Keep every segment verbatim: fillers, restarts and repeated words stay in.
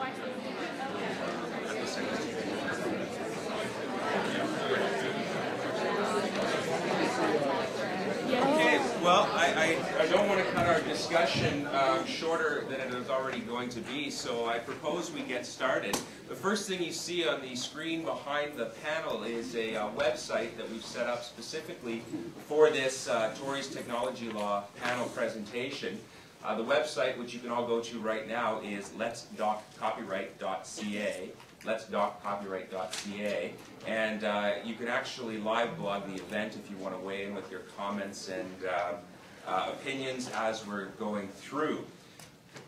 Okay, well, I, I, I don't want to cut our discussion uh, shorter than it is already going to be, so I propose we get started. The first thing you see on the screen behind the panel is a uh, website that we've set up specifically for this uh, Torys Technology Law panel presentation. Uh, the website, which you can all go to right now, is lets doc copyright dot c a, lets doc copyright dot c a, and uh, you can actually live blog the event if you want to weigh in with your comments and uh, uh, opinions as we're going through.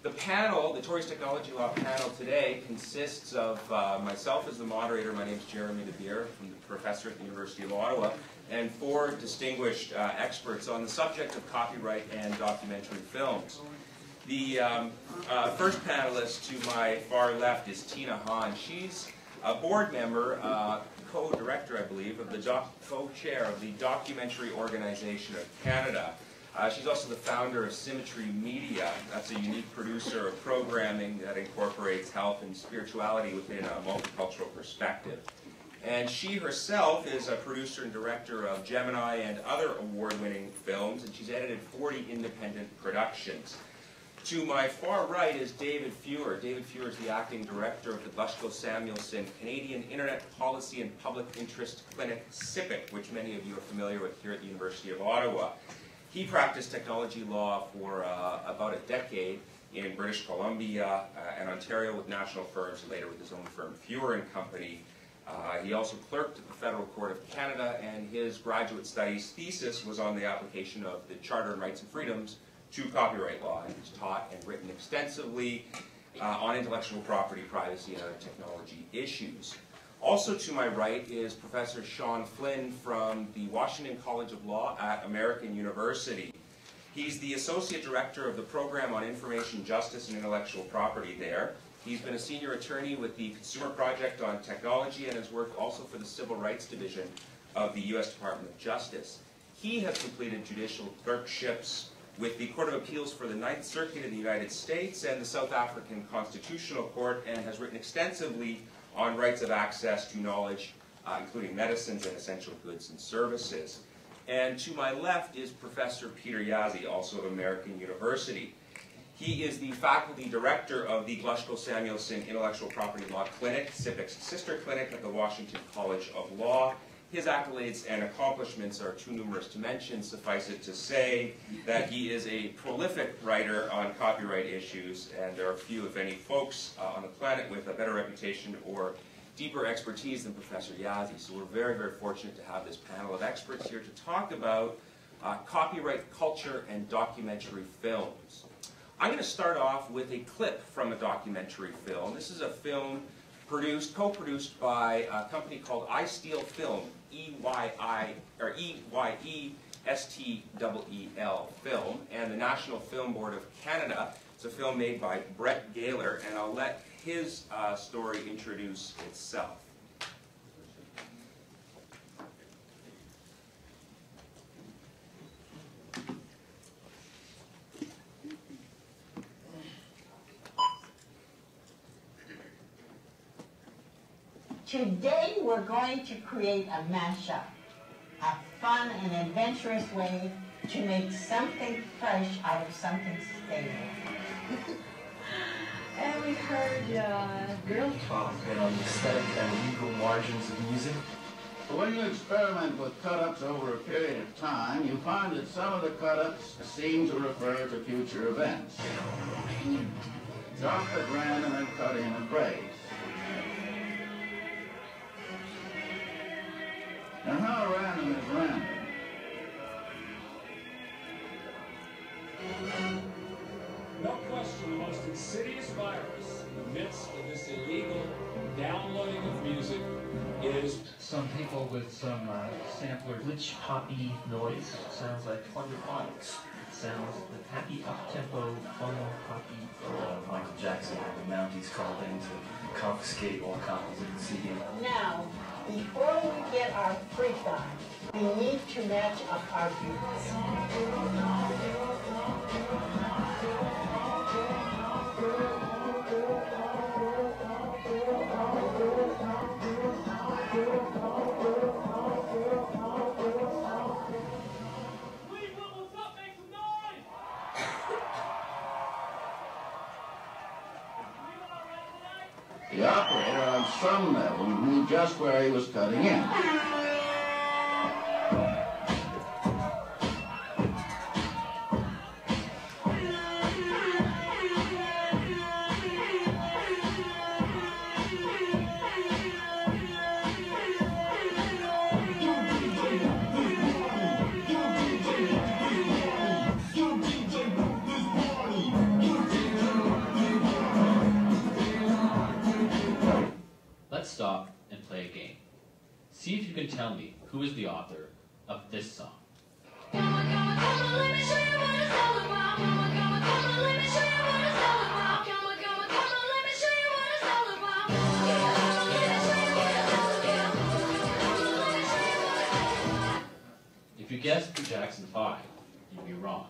The panel, the Torys Technology Law panel today, consists of uh, myself as the moderator. My name is Jeremy DeBeer, I'm the professor at the University of Ottawa, and four distinguished uh, experts on the subject of copyright and documentary films. The um, uh, first panelist to my far left is Tina Hahn. She's a board member, uh, co-director, I believe, of the doc co-chair of the Documentary Organization of Canada. Uh, she's also the founder of Symmetry Media. That's a unique producer of programming that incorporates health and spirituality within a multicultural perspective. And she herself is a producer and director of Gemini and other award-winning films, and she's edited forty independent productions. To my far right is David Fewer. David Fewer is the acting director of the Glushko-Samuelson Canadian Internet Policy and Public Interest Clinic, SIPIC, which many of you are familiar with here at the University of Ottawa. He practiced technology law for uh, about a decade in British Columbia uh, and Ontario with national firms, and later with his own firm, Fewer and Company. Uh, he also clerked at the Federal Court of Canada, and his graduate studies thesis was on the application of the Charter and Rights and Freedoms to copyright law. He's taught and written extensively uh, on intellectual property, privacy, and other technology issues. Also to my right is Professor Sean Flynn from the Washington College of Law at American University. He's the Associate Director of the Program on Information Justice and Intellectual Property there. He's been a senior attorney with the Consumer Project on Technology and has worked also for the Civil Rights Division of the U S Department of Justice. He has completed judicial clerkships with the Court of Appeals for the Ninth Circuit in the United States and the South African Constitutional Court, and has written extensively on rights of access to knowledge, uh, including medicines and essential goods and services. And to my left is Professor Peter Yazzie, also of American University. He is the faculty director of the Glushko-Samuelson Intellectual Property Law Clinic, SIPIC's sister clinic at the Washington College of Law. His accolades and accomplishments are too numerous to mention. Suffice it to say that he is a prolific writer on copyright issues, and there are few, if any, folks uh, on the planet with a better reputation or deeper expertise than Professor Yazzie. So we're very, very fortunate to have this panel of experts here to talk about uh, copyright culture and documentary films. I'm going to start off with a clip from a documentary film. This is a film produced, co-produced by a company called EyeSteel Film, E Y I, or E Y E S T E E L Film, and the National Film Board of Canada. It's a film made by Brett Gaylor, and I'll let his uh, story introduce itself. Today we're going to create a mashup, a fun and adventurous way to make something fresh out of something stable. And we heard uh, girl talk and on the aesthetic and legal margins of music. When you experiment with cut-ups over a period of time, you find that some of the cut-ups seem to refer to future events. Drop the grand and then cut in a phrase. Now how random is random? No question, the most insidious virus in the midst of this illegal downloading of music is some people with some uh, sampler glitch poppy noise. Sounds like thunderphonics. Sounds the happy up-tempo fun poppy. Uh, Michael Jackson had the Mounties called in to confiscate all copies of the C D. Now, before we get our freak on, we need to match up our views. the operator on some level knew just where he was cutting in. Stop and play a game. See if you can tell me who is the author of this song. If you guessed the Jackson five, you'd be wrong.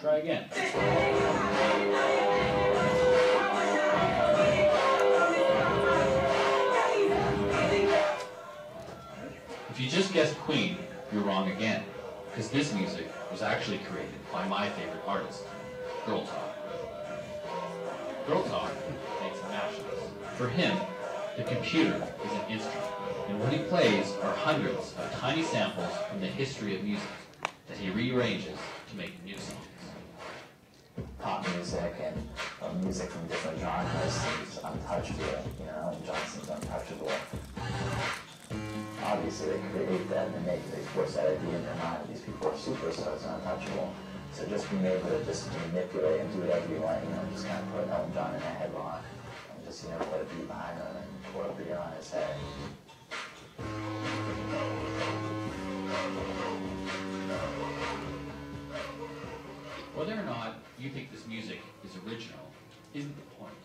Try again. If you just guessed Queen, you're wrong again, because this music was actually created by my favorite artist, Girl Talk. Girl Talk makes mashups. For him, the computer is an instrument, and what he plays are hundreds of tiny samples from the history of music that he rearranges to make new songs. Pop music and uh, music from different genres is untouchable, you know, Alan Johnson's untouchable. Obviously, they create that and they make, they force that idea in their mind. These people are super, so it's untouchable. So just being able to just manipulate and do whatever you want, you know, just kind of put Elton John in a headlock and just, you know, put a beat behind him and pour a beer on his head. Whether or not you think this music is original isn't the point,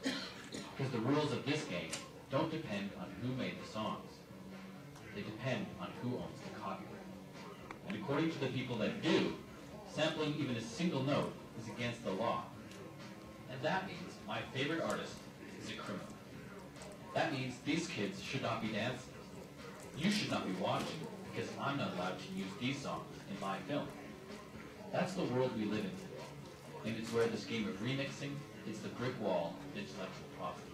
because the rules of this game don't depend on who made the songs. They depend on who owns the copyright. And according to the people that do, sampling even a single note is against the law. And that means my favorite artist is a criminal. That means these kids should not be dancing. You should not be watching, because I'm not allowed to use these songs in my film. That's the world we live in today. And it's where this game of remixing hits the brick wall of intellectual property.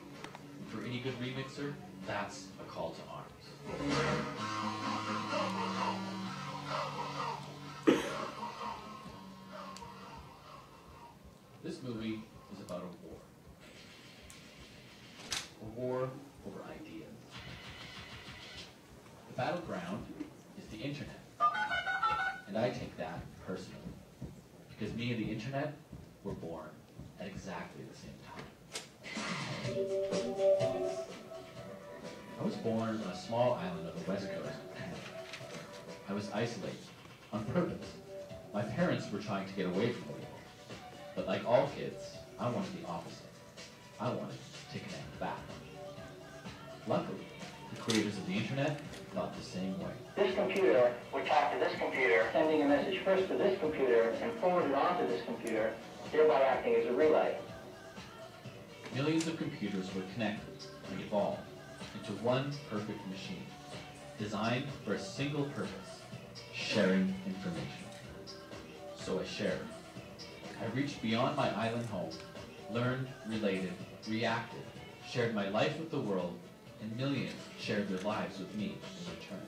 And for any good remixer, that's a call to arms. This movie is about a war. A war over ideas. The battleground is the internet. And I take that personally. Because me and the internet were born at exactly the same time. I was born on a small island of the West Coast. I was isolated, on purpose. My parents were trying to get away from me. But like all kids, I wanted the opposite. I wanted to connect back. Luckily, the creators of the internet thought the same way. This computer would talk to this computer, sending a message first to this computer and forwarded on to this computer, thereby acting as a relay. Millions of computers were connected and evolved into one perfect machine, designed for a single purpose, sharing information. So I shared. I reached beyond my island home, learned, related, reacted, shared my life with the world, and millions shared their lives with me in return.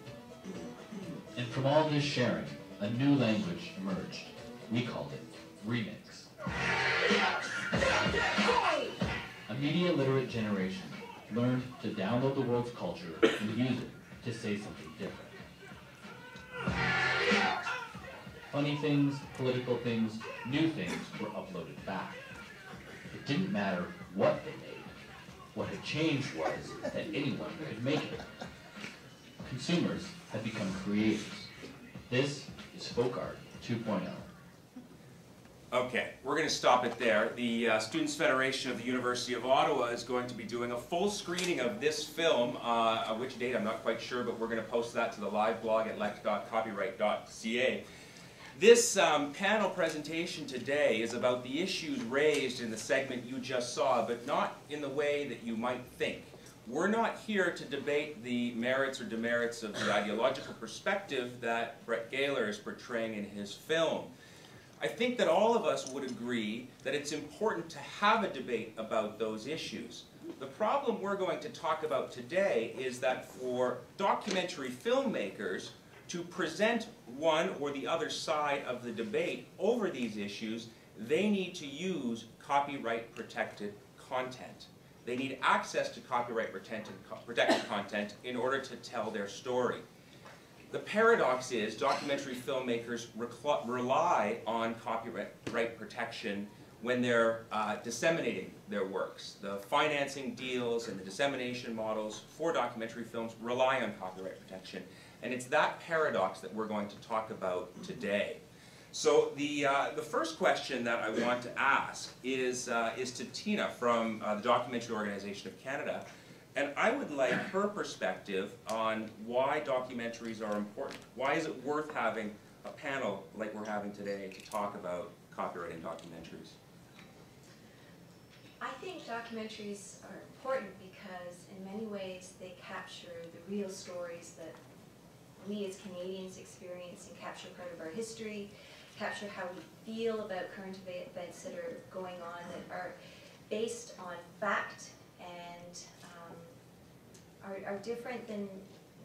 And from all this sharing, a new language emerged. We called it Remix. A media-literate generation learned to download the world's culture and use it to say something different. Funny things, political things, new things were uploaded back. It didn't matter what they made. What had changed was that anyone could make it. Consumers had become creators. This is folk art two point oh. Okay, we're going to stop it there. The uh, Students' Federation of the University of Ottawa is going to be doing a full screening of this film, uh, at which date I'm not quite sure, but we're going to post that to the live blog at let's dot copyright dot c a. This um, panel presentation today is about the issues raised in the segment you just saw, but not in the way that you might think. We're not here to debate the merits or demerits of the ideological perspective that Brett Gaylor is portraying in his film. I think that all of us would agree that it's important to have a debate about those issues. The problem we're going to talk about today is that for documentary filmmakers to present one or the other side of the debate over these issues, they need to use copyright-protected content. They need access to copyright-protected content in order to tell their story. The paradox is documentary filmmakers rely on copyright protection when they're uh, disseminating their works. The financing deals and the dissemination models for documentary films rely on copyright protection. And it's that paradox that we're going to talk about today. So the, uh, the first question that I want to ask is, uh, is to Tina from uh, the Documentary Organization of Canada. And I would like her perspective on why documentaries are important. Why is it worth having a panel like we're having today to talk about copyright and documentaries? I think documentaries are important because in many ways they capture the real stories that we as Canadians experience and capture part of our history, capture how we feel about current events that are going on that are based on fact and are different than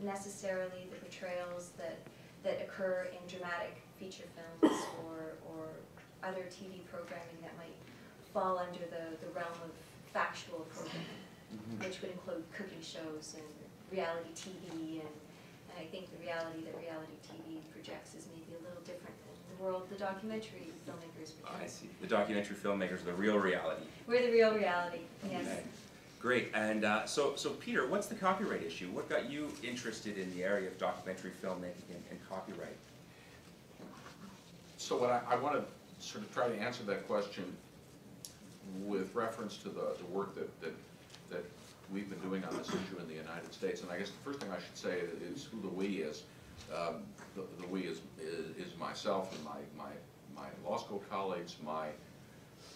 necessarily the portrayals that, that occur in dramatic feature films or, or other T V programming that might fall under the, the realm of factual programming, mm-hmm. which would include cooking shows and reality T V. And, and I think the reality that reality T V projects is maybe a little different than the world the documentary filmmakers project. Oh, I see. The documentary filmmakers, the real reality. We're the real reality, yes. Okay. Great, and uh, so, so Peter, what's the copyright issue? What got you interested in the area of documentary filmmaking and, and copyright? So what I, I want to sort of try to answer that question with reference to the, the work that, that, that we've been doing on this issue in the United States. And I guess the first thing I should say is who the we is. Um, the, the we is, is, is myself and my, my, my law school colleagues, my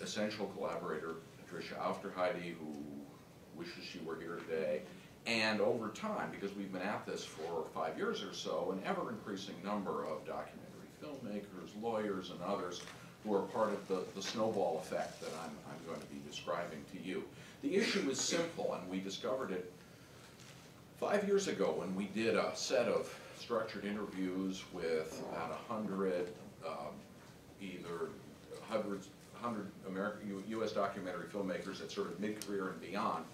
essential collaborator, Patricia Aufderheide, who wishes she were here today, and over time, because we've been at this for five years or so, an ever-increasing number of documentary filmmakers, lawyers, and others who are part of the, the snowball effect that I'm, I'm going to be describing to you. The issue is simple, and we discovered it five years ago when we did a set of structured interviews with about a hundred, um, either hundreds, one hundred American, U S documentary filmmakers at sort of mid-career and beyond.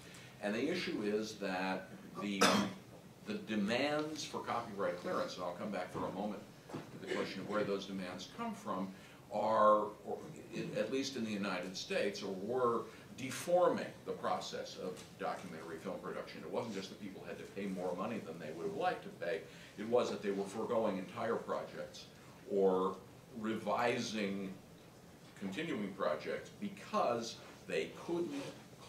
And the issue is that the, the demands for copyright clearance, and I'll come back for a moment to the question of where those demands come from, are, or in, at least in the United States, or were deforming the process of documentary film production. It wasn't just that people had to pay more money than they would have liked to pay. It was that they were foregoing entire projects or revising continuing projects because they couldn't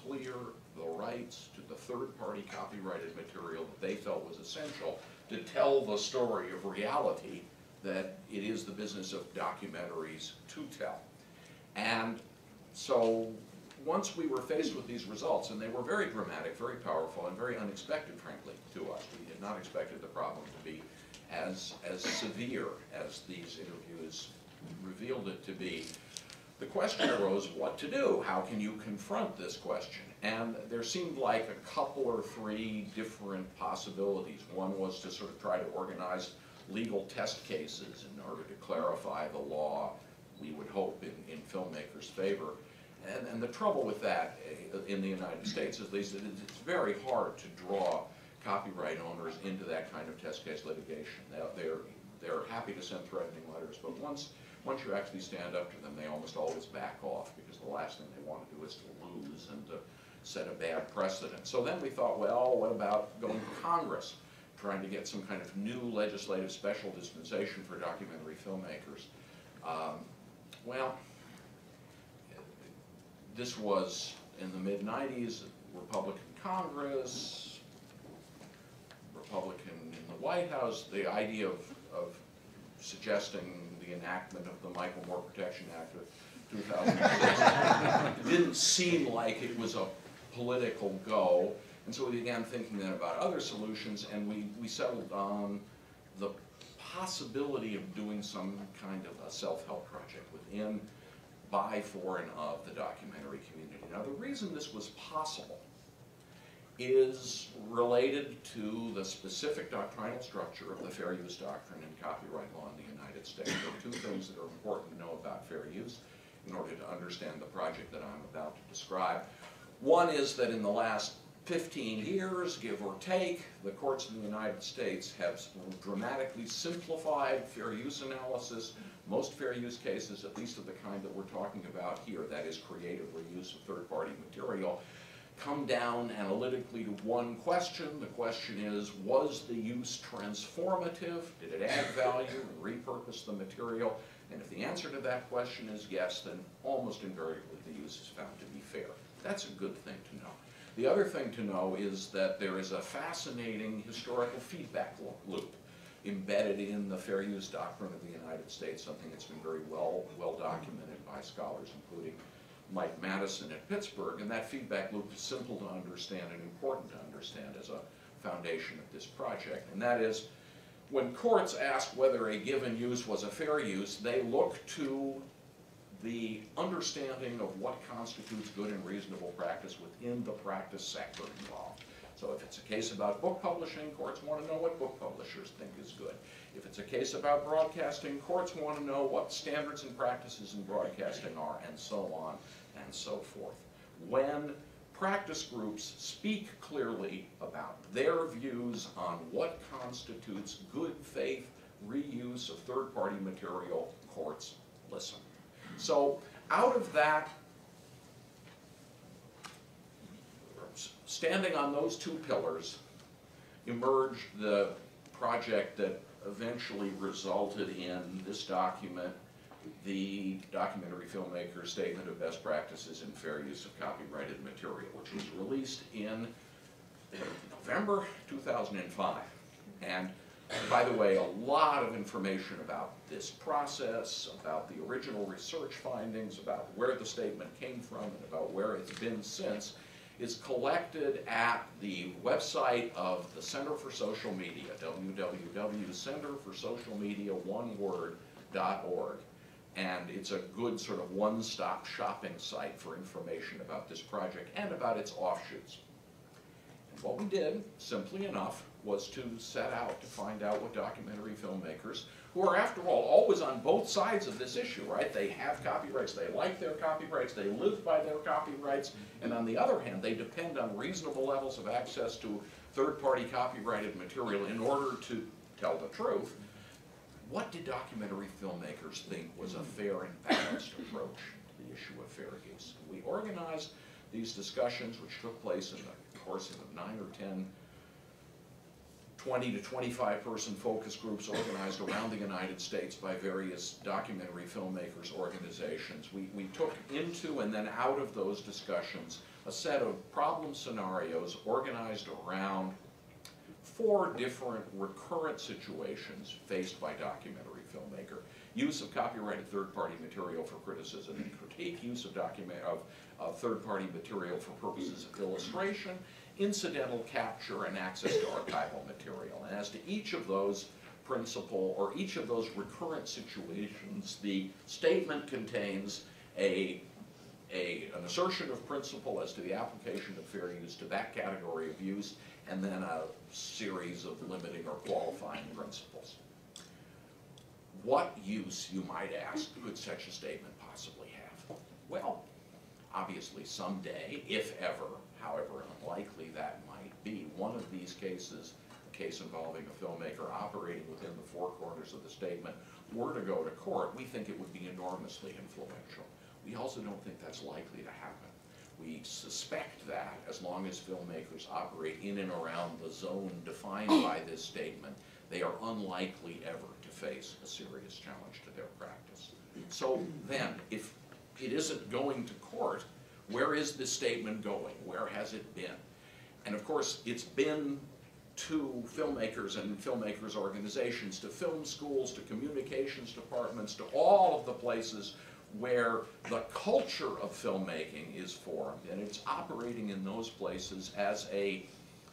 clear the rights to the third-party copyrighted material that they felt was essential to tell the story of reality that it is the business of documentaries to tell. And so once we were faced with these results, and they were very dramatic, very powerful, and very unexpected, frankly, to us. We had not expected the problem to be as, as severe as these interviews revealed it to be. The question arose, what to do? How can you confront this question? And there seemed like a couple or three different possibilities. One was to sort of try to organize legal test cases in order to clarify the law, we would hope, in, in filmmakers' favor. And, and the trouble with that in the United States is that it's very hard to draw copyright owners into that kind of test case litigation. They're, they're happy to send threatening letters, but once Once you actually stand up to them, they almost always back off because the last thing they want to do is to lose and to set a bad precedent. So then we thought, well, what about going to Congress, trying to get some kind of new legislative special dispensation for documentary filmmakers? Um, well, this was in the mid nineties, Republican Congress, Republican in the White House, the idea of, of suggesting the enactment of the Michael Moore Protection Act of two thousand six didn't seem like it was a political go. And so we began thinking then about other solutions, and we, we settled on the possibility of doing some kind of a self-help project within, by, for, and of the documentary community. Now, the reason this was possible is related to the specific doctrinal structure of the fair use doctrine and copyright law in the United States. There are two things that are important to know about fair use in order to understand the project that I'm about to describe. One is that in the last fifteen years, give or take, the courts in the United States have dramatically simplified fair use analysis. Most fair use cases, at least of the kind that we're talking about here, that is creative reuse of third-party material, come down analytically to one question. The question is, was the use transformative? Did it add value and repurpose the material? And if the answer to that question is yes, then almost invariably the use is found to be fair. That's a good thing to know. The other thing to know is that there is a fascinating historical feedback loop embedded in the fair use doctrine of the United States, something that's been very well, well documented by scholars, including Mike Madison at Pittsburgh. And that feedback loop is simple to understand and important to understand as a foundation of this project. And that is, when courts ask whether a given use was a fair use, they look to the understanding of what constitutes good and reasonable practice within the practice sector involved. So if it's a case about book publishing, courts want to know what book publishers think is good. If it's a case about broadcasting, courts want to know what standards and practices in broadcasting are, and so on and so forth. When practice groups speak clearly about their views on what constitutes good faith reuse of third-party material, courts listen. So out of that, standing on those two pillars, emerged the project that eventually resulted in this document, the Documentary Filmmaker's Statement of Best Practices in Fair Use of Copyrighted Material, which was released in November two thousand five. And by the way, a lot of information about this process, about the original research findings, about where the statement came from, and about where it's been since, is collected at the website of the Center for Social Media, w w w dot center for social media one word dot org. And it's a good sort of one-stop shopping site for information about this project and about its offshoots. And what we did, simply enough, was to set out to find out what documentary filmmakers, who are, after all, always on both sides of this issue, right? They have copyrights, they like their copyrights, they live by their copyrights, and on the other hand, they depend on reasonable levels of access to third-party copyrighted material in order to tell the truth. What did documentary filmmakers think was a fair and balanced approach to the issue of fair use? We organized these discussions, which took place in the course of nine or ten twenty to twenty-five person focus groups organized around the United States by various documentary filmmakers organizations. We, we took into and then out of those discussions a set of problem scenarios organized around four different recurrent situations faced by documentary filmmaker. Use of copyrighted third-party material for criticism and critique, use of, document, of, of third-party material for purposes of illustration, incidental capture, and access to archival material. And as to each of those principal, or each of those recurrent situations, the statement contains a, a, an assertion of principle as to the application of fair use to that category of use, and then a series of limiting or qualifying principles. What use, you might ask, could such a statement possibly have? Well, obviously someday, if ever, however unlikely that might be, one of these cases, a case involving a filmmaker operating within the four corners of the statement, were to go to court, we think it would be enormously influential. We also don't think that's likely to happen. We suspect that as long as filmmakers operate in and around the zone defined by this statement, they are unlikely ever to face a serious challenge to their practice. So then, if it isn't going to court, where is this statement going? Where has it been? And of course, it's been to filmmakers and filmmakers' organizations, to film schools, to communications departments, to all of the places where the culture of filmmaking is formed, and it's operating in those places as a,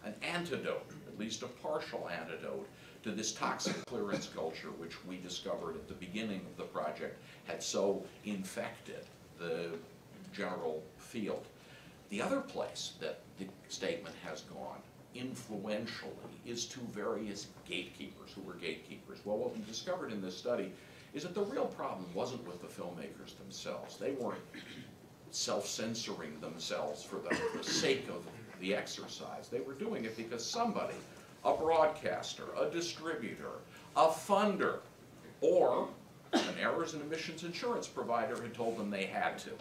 an antidote, at least a partial antidote, to this toxic clearance culture, which we discovered at the beginning of the project had so infected the general field. The other place that the statement has gone influentially is to various gatekeepers who were gatekeepers. Well, what we discovered in this study is that the real problem wasn't with the filmmakers themselves. They weren't self-censoring themselves for the, the sake of the exercise. They were doing it because somebody, a broadcaster, a distributor, a funder, or an errors and omissions insurance provider had told them they had to.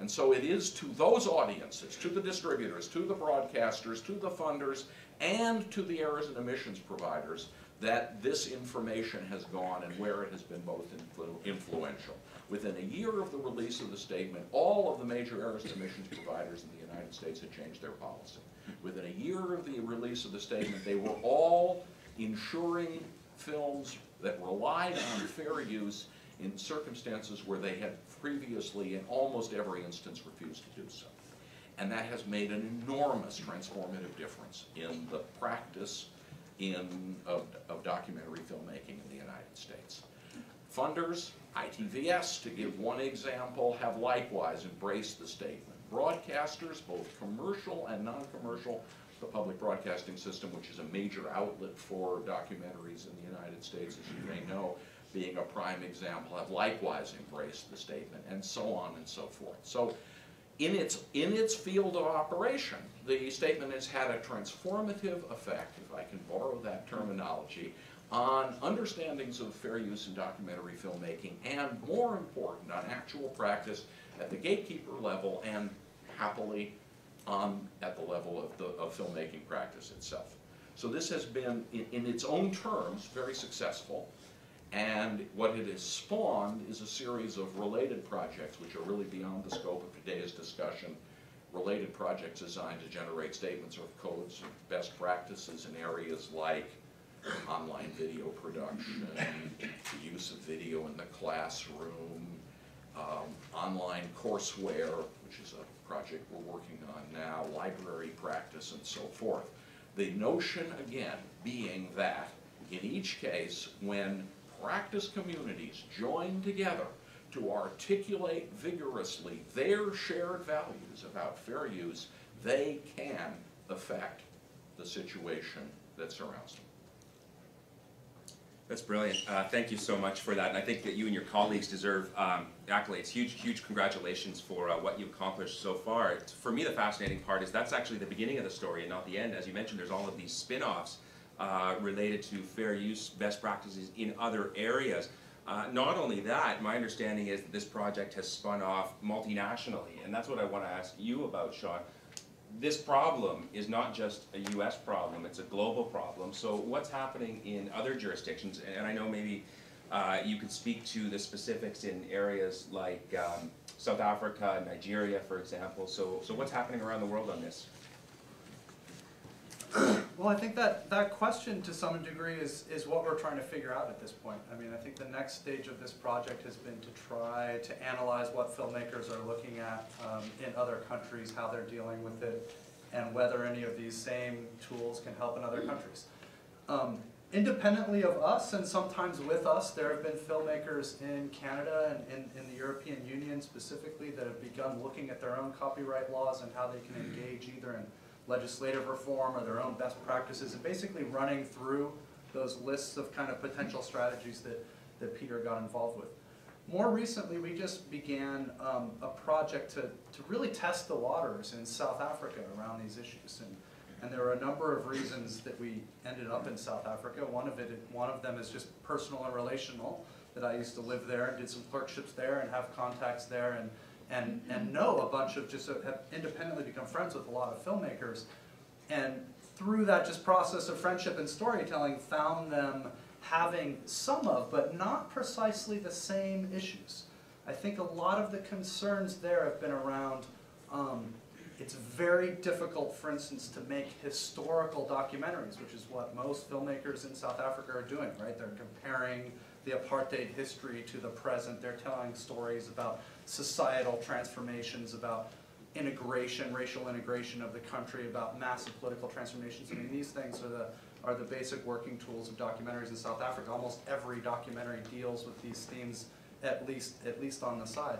And so it is to those audiences, to the distributors, to the broadcasters, to the funders, and to the errors and omissions providers that this information has gone and where it has been most influ- influential. Within a year of the release of the statement, all of the major errors and omissions providers in the United States had changed their policy. Within a year of the release of the statement, they were all insuring films that relied on fair use in circumstances where they had previously, in almost every instance, refused to do so. And that has made an enormous transformative difference in the practice in, of, of documentary filmmaking in the United States. Funders, I T V S, to give one example, have likewise embraced the statement. Broadcasters, both commercial and non-commercial, the Public Broadcasting System, which is a major outlet for documentaries in the United States, as you may know, being a prime example, have likewise embraced the statement, and so on and so forth. So in its, in its field of operation, the statement has had a transformative effect, if I can borrow that terminology, on understandings of fair use in documentary filmmaking, and more important, on actual practice at the gatekeeper level, and happily on at the level of, the, of filmmaking practice itself. So this has been, in, in its own terms, very successful. And what it has spawned is a series of related projects, which are really beyond the scope of today's discussion, related projects designed to generate statements or codes of best practices in areas like online video production, the use of video in the classroom, um, online courseware, which is a project we're working on now, library practice, and so forth. The notion, again, being that in each case, when practice communities join together to articulate vigorously their shared values about fair use, they can affect the situation that surrounds them. That's brilliant. Uh, thank you so much for that. And I think that you and your colleagues deserve um, accolades. Huge, huge congratulations for uh, what you've accomplished so far. It's, for me, the fascinating part is that's actually the beginning of the story and not the end. As you mentioned, there's all of these spin-offs Uh, related to fair use, best practices in other areas. Uh, not only that, my understanding is that this project has spun off multinationally, and that's what I want to ask you about, Sean. This problem is not just a U S problem, it's a global problem. So what's happening in other jurisdictions? And, and I know maybe uh, you could speak to the specifics in areas like um, South Africa, Nigeria, for example. So, so what's happening around the world on this? Well, I think that, that question, to some degree, is, is what we're trying to figure out at this point. I mean, I think the next stage of this project has been to try to analyze what filmmakers are looking at um, in other countries, how they're dealing with it, and whether any of these same tools can help in other countries. Um, independently of us, and sometimes with us, there have been filmmakers in Canada and in, in the European Union specifically that have begun looking at their own copyright laws and how they can engage either in legislative reform or their own best practices, and basically running through those lists of kind of potential strategies that, that Peter got involved with. More recently, we just began um, a project to, to really test the waters in South Africa around these issues. And, and there are a number of reasons that we ended up in South Africa. One of, it, one of them is just personal and relational, that I used to live there and did some clerkships there and have contacts there. And, And, and know a bunch of, just have independently become friends with a lot of filmmakers, and through that just process of friendship and storytelling found them having some of, but not precisely the same issues. I think a lot of the concerns there have been around, um, it's very difficult, for instance, to make historical documentaries, which is what most filmmakers in South Africa are doing, right? They're comparing the apartheid history to the present. They're telling stories about societal transformations, about integration, racial integration of the country, about massive political transformations. I mean, these things are the, are the basic working tools of documentaries in South Africa. Almost every documentary deals with these themes, at least, at least on the side.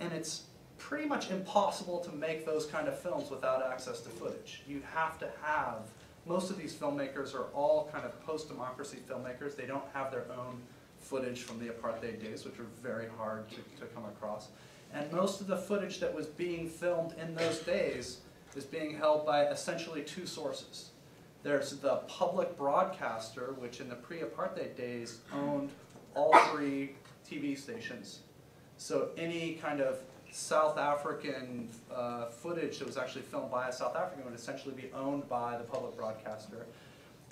And it's pretty much impossible to make those kind of films without access to footage. You have to have, most of these filmmakers are all kind of post-democracy filmmakers. They don't have their own footage from the apartheid days, which are very hard to, to come across. And most of the footage that was being filmed in those days is being held by essentially two sources. There's the public broadcaster, which in the pre-apartheid days owned all three T V stations. So any kind of South African uh, footage that was actually filmed by a South African would essentially be owned by the public broadcaster.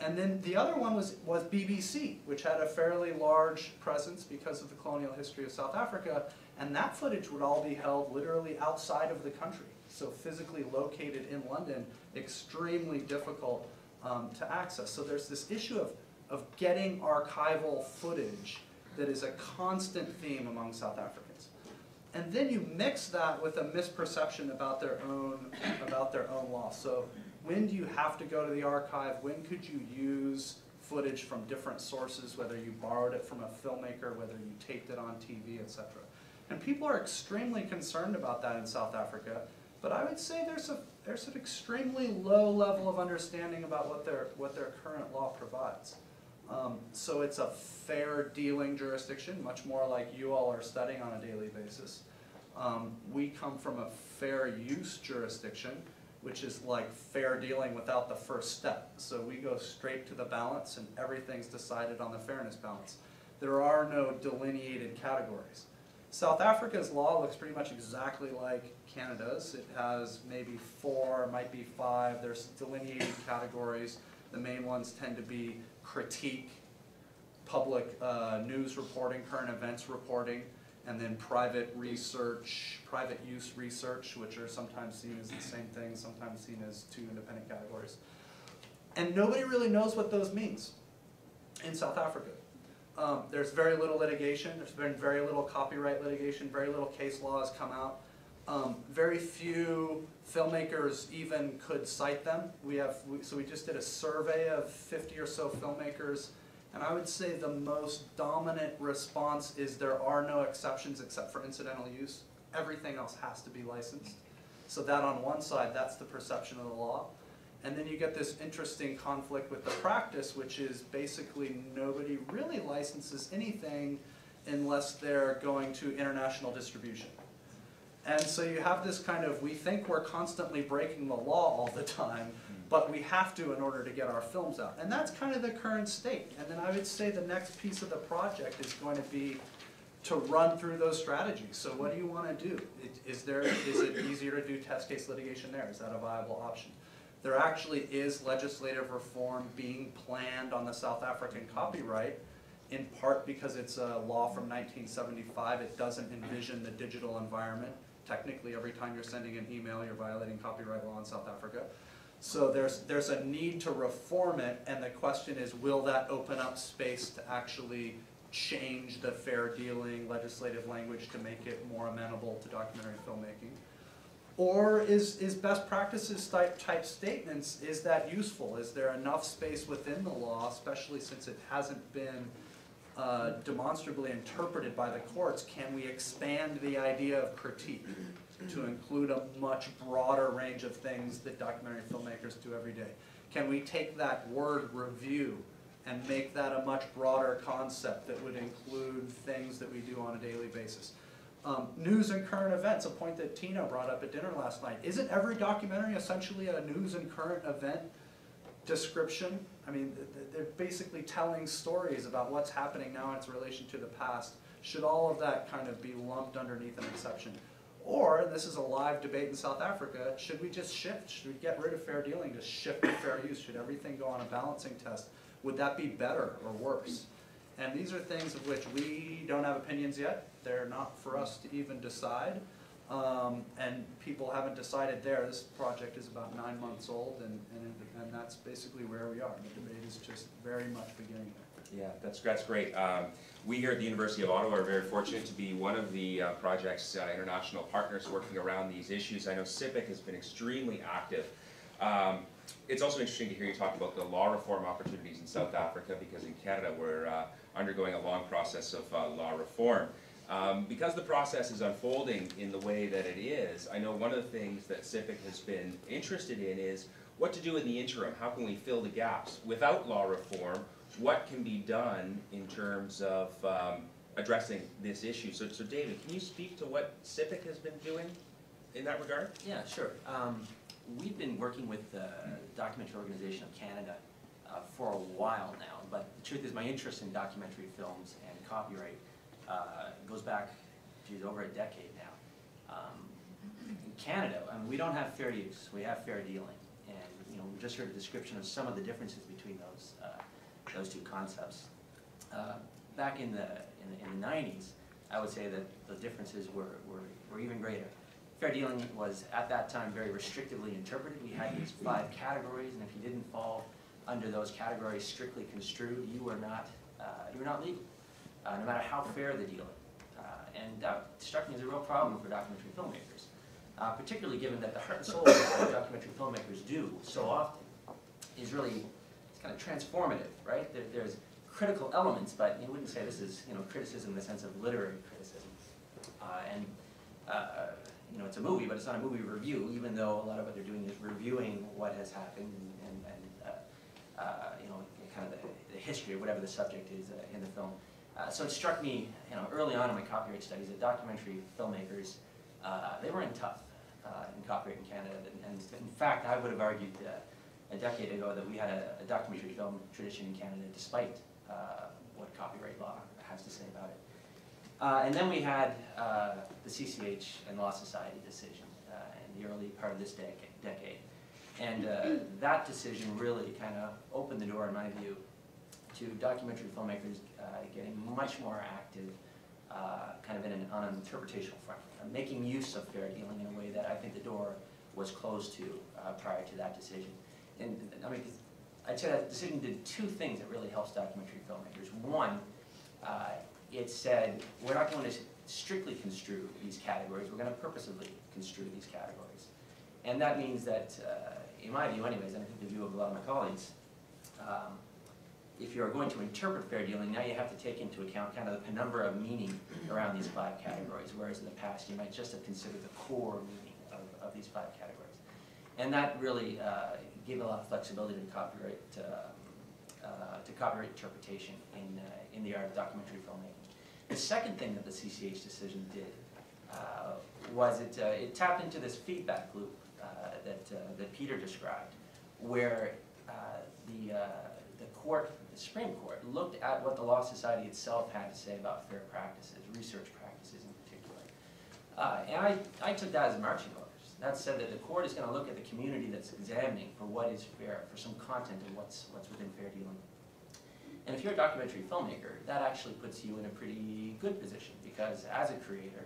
And then the other one was, was B B C, which had a fairly large presence because of the colonial history of South Africa. And that footage would all be held literally outside of the country, so physically located in London, extremely difficult um, to access. So there's this issue of, of getting archival footage that is a constant theme among South Africans. And then you mix that with a misperception about their own, about their own law. So when do you have to go to the archive? When could you use footage from different sources, whether you borrowed it from a filmmaker, whether you taped it on T V, et cetera? And people are extremely concerned about that in South Africa, but I would say there's a there's an extremely low level of understanding about what their what their current law provides. Um, so it's a fair dealing jurisdiction, much more like you all are studying on a daily basis. Um, we come from a fair use jurisdiction, which is like fair dealing without the first step. So we go straight to the balance, and everything's decided on the fairness balance. There are no delineated categories. South Africa's law looks pretty much exactly like Canada's. It has maybe four, might be five. There's delineated categories. The main ones tend to be critique, public uh, news reporting, current events reporting, and then private research, private use research, which are sometimes seen as the same thing, sometimes seen as two independent categories. And nobody really knows what those means in South Africa. Um, there's very little litigation. There's been very little copyright litigation. Very little case law has come out. Um, very few filmmakers even could cite them. We have we, so we just did a survey of fifty or so filmmakers, and I would say the most dominant response is there are no exceptions except for incidental use. Everything else has to be licensed. So that on one side, that's the perception of the law. And then you get this interesting conflict with the practice, which is basically nobody really licenses anything unless they're going to international distribution. And so you have this kind of, we think we're constantly breaking the law all the time, but we have to in order to get our films out. And that's kind of the current state. And then I would say the next piece of the project is going to be to run through those strategies. So what do you want to do? Is there, is it easier to do test case litigation there? Is that a viable option? There actually is legislative reform being planned on the South African copyright, in part because it's a law from nineteen seventy-five. It doesn't envision the digital environment. Technically, every time you're sending an email, you're violating copyright law in South Africa. So there's, there's a need to reform it, and the question is, will that open up space to actually change the fair dealing legislative language to make it more amenable to documentary filmmaking? Or is, is best practices type, type statements, is that useful? Is there enough space within the law, especially since it hasn't been uh, demonstrably interpreted by the courts? Can we expand the idea of critique to include a much broader range of things that documentary filmmakers do every day? Can we take that word review and make that a much broader concept that would include things that we do on a daily basis? Um, news and current events, a point that Tina brought up at dinner last night. Isn't every documentary essentially a news and current event description? I mean, they're basically telling stories about what's happening now in its relation to the past. Should all of that kind of be lumped underneath an exception? Or, and this is a live debate in South Africa, should we just shift? Should we get rid of fair dealing, just shift to fair use? Should everything go on a balancing test? Would that be better or worse? And these are things of which we don't have opinions yet. They're not for us to even decide, um, and people haven't decided there. This project is about nine months old, and, and, and that's basically where we are. The debate is just very much beginning there. Yeah, that's, that's great. Um, we here at the University of Ottawa are very fortunate to be one of the uh, project's uh, international partners working around these issues. I know SIPIC has been extremely active. Um, it's also interesting to hear you talk about the law reform opportunities in South Africa, because in Canada we're uh, undergoing a long process of uh, law reform. Um, because the process is unfolding in the way that it is, I know one of the things that SIPIC has been interested in is what to do in the interim. How can we fill the gaps without law reform? What can be done in terms of um, addressing this issue? So, so David, can you speak to what SIPIC has been doing in that regard? Yeah, sure. Um, we've been working with the Documentary Organization of Canada uh, for a while now, but the truth is my interest in documentary films and copyright uh, goes back, geez, over a decade now. Um, in Canada, I mean, we don't have fair use, we have fair dealing. And you know, we just heard a description of some of the differences between those uh, those two concepts. Uh, back in the in, in the nineties, I would say that the differences were, were were even greater. Fair dealing was at that time very restrictively interpreted. We had these five categories, and if you didn't fall under those categories strictly construed, you were not uh, you were not legal, uh, no matter how fair the deal. Uh, and that struck me as a real problem for documentary filmmakers. Uh, particularly given that the heart and soul of what documentary filmmakers do so often is really, it's kind of transformative, right? There, there's critical elements, but you wouldn't say this is, you know, criticism in the sense of literary criticism. Uh, and, uh, you know, it's a movie, but it's not a movie review, even though a lot of what they're doing is reviewing what has happened and, and uh, uh, you know, kind of the, the history of whatever the subject is uh, in the film. Uh, so it struck me, you know, early on in my copyright studies that documentary filmmakers, Uh, they weren't tough uh, in copyright in Canada, and, and in fact, I would have argued uh, a decade ago that we had a, a documentary film tradition in Canada, despite uh, what copyright law has to say about it. Uh, and then we had uh, the C C H and Law Society decision uh, in the early part of this dec decade, and uh, that decision really kind of opened the door, in my view, to documentary filmmakers uh, getting much more active. Uh, kind of in an, on an interpretational front, uh, making use of fair dealing in a way that I think the door was closed to uh, prior to that decision. And I mean, I'd say that decision did two things that really helps documentary filmmakers. One, uh, it said we're not going to strictly construe these categories; we're going to purposefully construe these categories, and that means that, uh, in my view, anyways, and I think the view of a lot of my colleagues. Um, If you're going to interpret fair dealing, now you have to take into account kind of the penumbra of meaning around these five categories, whereas in the past you might just have considered the core meaning of, of these five categories. And that really uh, gave a lot of flexibility to copyright, uh, uh, to copyright interpretation in, uh, in the art of documentary filmmaking. The second thing that the C C H decision did uh, was it, uh, it tapped into this feedback loop uh, that, uh, that Peter described, where uh, the, uh, the court, the Supreme Court, looked at what the Law Society itself had to say about fair practices, research practices in particular. Uh, and I, I took that as marching orders. That said that the court is going to look at the community that's examining for what is fair, for some content and what's, what's within fair dealing. And if you're a documentary filmmaker, that actually puts you in a pretty good position, because as a creator,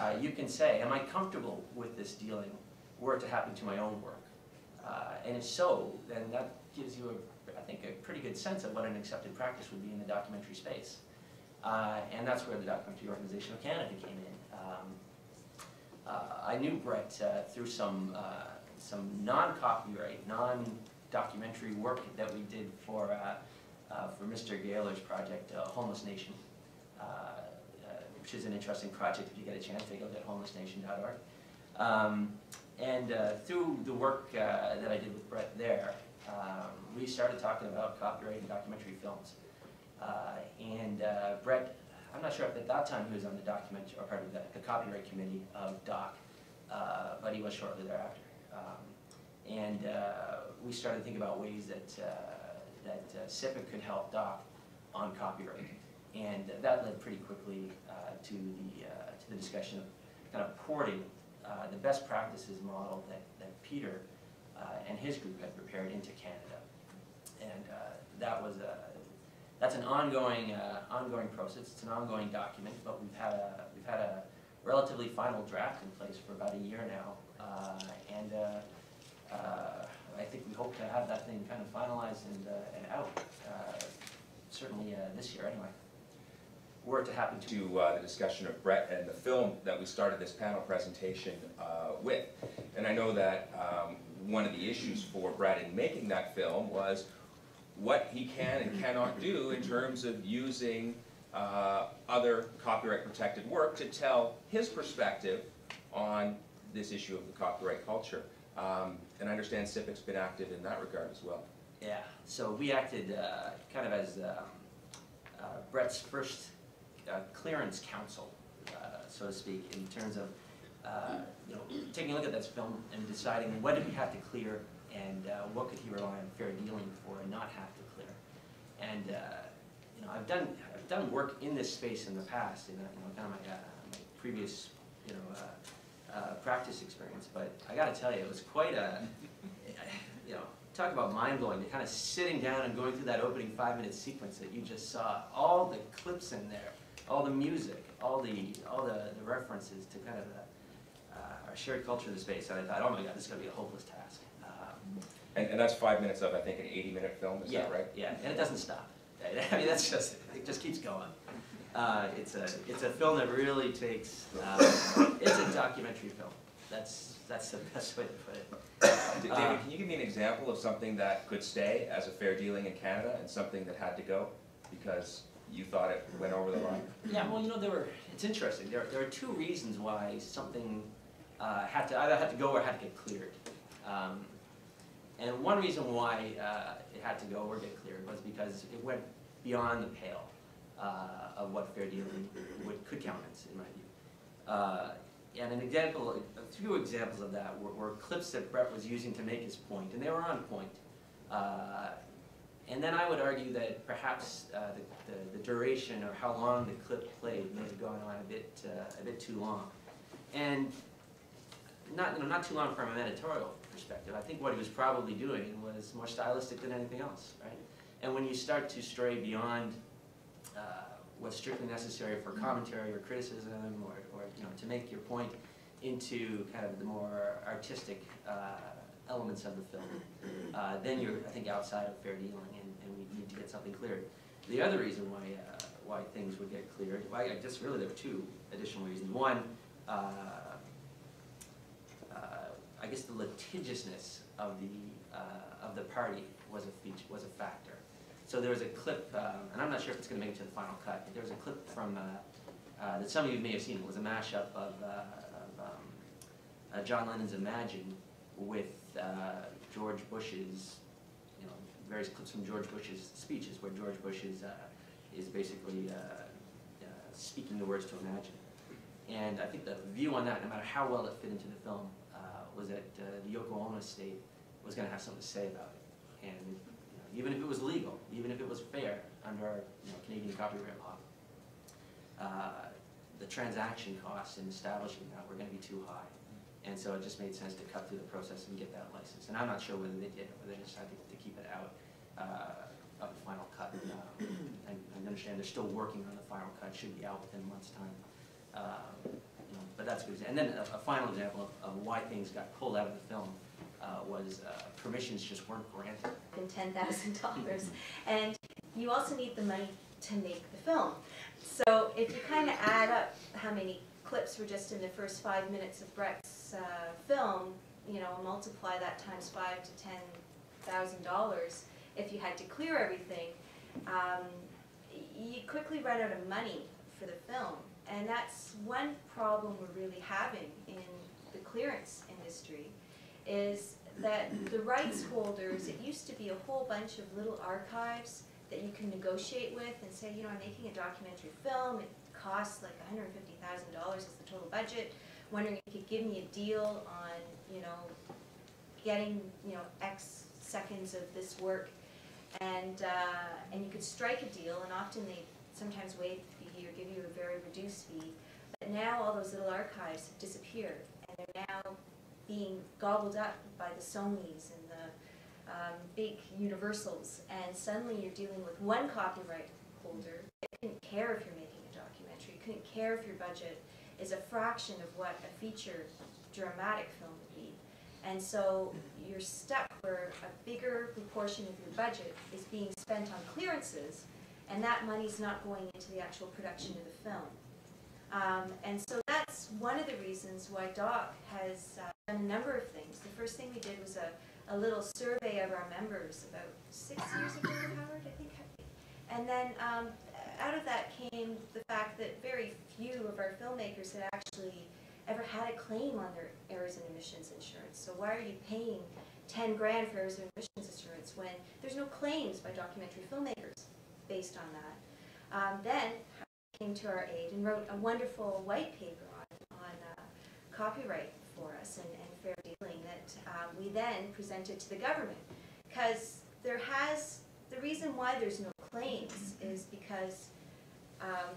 uh, you can say, am I comfortable with this dealing were it to happen to my own work? Uh, and if so, then that gives you a I think a pretty good sense of what an accepted practice would be in the documentary space. Uh, and that's where the Documentary Organization of Canada came in. Um, uh, I knew Brett uh, through some, uh, some non-copyright, non-documentary work that we did for, uh, uh, for Mister Gaylor's project, uh, Homeless Nation, uh, uh, which is an interesting project. If you get a chance, take a look at homeless nation dot org. Um, and uh, through the work uh, that I did with Brett there, Um, we started talking about copyright and documentary films, uh, and uh, Brett, I'm not sure if at that time he was on the document or part of the, the copyright committee of DOC, uh, but he was shortly thereafter. Um, and uh, we started thinking about ways that uh, that uh, SIPIC could help DOC on copyright, and that led pretty quickly uh, to the uh, to the discussion of kind of porting uh, the best practices model that that Peter. Uh, and his group had prepared into Canada, and uh, that was a that's an ongoing uh, ongoing process. It's an ongoing document, but we've had a we've had a relatively final draft in place for about a year now, uh, and uh, uh, I think we hope to have that thing kind of finalized and uh, and out uh, certainly uh, this year anyway. Were it to happen to uh, the discussion of Brett and the film that we started this panel presentation uh, with. And I know that um, one of the issues for Brett in making that film was what he can and cannot do in terms of using uh, other copyright protected work to tell his perspective on this issue of the copyright culture. Um, and I understand S I P Ic's been active in that regard as well. Yeah, so we acted uh, kind of as um, uh, Brett's first Uh, clearance counsel, uh, so to speak, in terms of uh, you know, taking a look at this film and deciding what did we have to clear and uh, what could he rely on fair dealing for and not have to clear. And uh, you know, I've done I've done work in this space in the past, in you know, kind of my, uh, my previous you know uh, uh, practice experience. But I got to tell you, it was quite a you know. Talk about mind-blowing, kind of sitting down and going through that opening five-minute sequence that you just saw, all the clips in there, all the music, all the all the, the references to kind of the, uh, our shared culture of the space. And I thought, oh my God, this is going to be a hopeless task. Um, and, and that's five minutes of, I think, an eighty-minute film, is yeah, that right? Yeah, and it doesn't stop. I mean, that's just, it just keeps going. Uh, it's, a, it's a film that really takes, um, it's a documentary film. That's That's the best way to put it. David, uh, can you give me an example of something that could stay as a fair dealing in Canada and something that had to go because you thought it went over the line? Yeah, well, you know, there were. It's interesting. There, there are two reasons why something uh, had to either had to go or had to get cleared. Um, and one reason why uh, it had to go or get cleared was because it went beyond the pale uh, of what fair dealing would could countenance, in my view. Uh, And an example, a few examples of that were, were clips that Brett was using to make his point, and they were on point. Uh, and then I would argue that perhaps uh, the, the, the duration or how long the clip played may have gone on a bit, uh, a bit too long, and not, you know, not too long from an editorial perspective. I think what he was probably doing was more stylistic than anything else, right? And when you start to stray beyond uh, what's strictly necessary for commentary or criticism, or you know, to make your point into kind of the more artistic uh, elements of the film, uh, then you're, I think, outside of fair dealing, and, and we need to get something cleared. The other reason why uh, why things would get cleared, why I just really there were two additional reasons. One, uh, uh, I guess the litigiousness of the uh, of the party was a feature, was a factor. So there was a clip, um, and I'm not sure if it's going to make it to the final cut, but there was a clip from. Uh, Uh, that some of you may have seen. It was a mashup of, uh, of um, uh, John Lennon's Imagine with uh, George Bush's, you know, various clips from George Bush's speeches, where George Bush is, uh, is basically uh, uh, speaking the words to Imagine. And I think the view on that, no matter how well it fit into the film, uh, was that uh, the Oklahoma state was going to have something to say about it. And you know, even if it was legal, even if it was fair under our you know, Canadian copyright law, Uh, the transaction costs in establishing that were going to be too high. And so it just made sense to cut through the process and get that license. And I'm not sure whether they did, or they decided to keep it out uh, of the final cut. And, uh, I, I understand they're still working on the final cut. It should be out within a month's time. Uh, you know, but that's a good example. And then a, a final example of, of why things got pulled out of the film uh, was uh, permissions just weren't granted. ten thousand dollars. And you also need the money to make the film. So if you kind of add up how many clips were just in the first five minutes of Brett's uh, film, you know, multiply that times five to ten thousand dollars. If you had to clear everything, um, you quickly run out of money for the film, and that's one problem we're really having in the clearance industry, is that the rights holders. It used to be a whole bunch of little archives that you can negotiate with and say, you know, I'm making a documentary film, it costs like one hundred fifty thousand dollars is the total budget, wondering if you could give me a deal on, you know, getting, you know, X seconds of this work, and, uh, and you could strike a deal, and often they sometimes waive the fee or give you a very reduced fee, but now all those little archives have disappeared, and they're now being gobbled up by the Sonys and the Um, big universals, and suddenly you're dealing with one copyright holder that couldn't care if you're making a documentary, couldn't care if your budget is a fraction of what a feature dramatic film would be. And so you're stuck where a bigger proportion of your budget is being spent on clearances and that money's not going into the actual production of the film. Um, and so that's one of the reasons why D O C has uh, done a number of things. The first thing we did was a, a little survey of our members about six years ago, Howard, I think. And then um, out of that came the fact that very few of our filmmakers had actually ever had a claim on their errors and omissions insurance. So why are you paying ten grand for errors and omissions insurance when there's no claims by documentary filmmakers based on that? Um, then Howard came to our aid and wrote a wonderful white paper on, on uh, copyright for us and, and fair dealing that uh, we then presented to the government, because there has the reason why there's no claims is because um,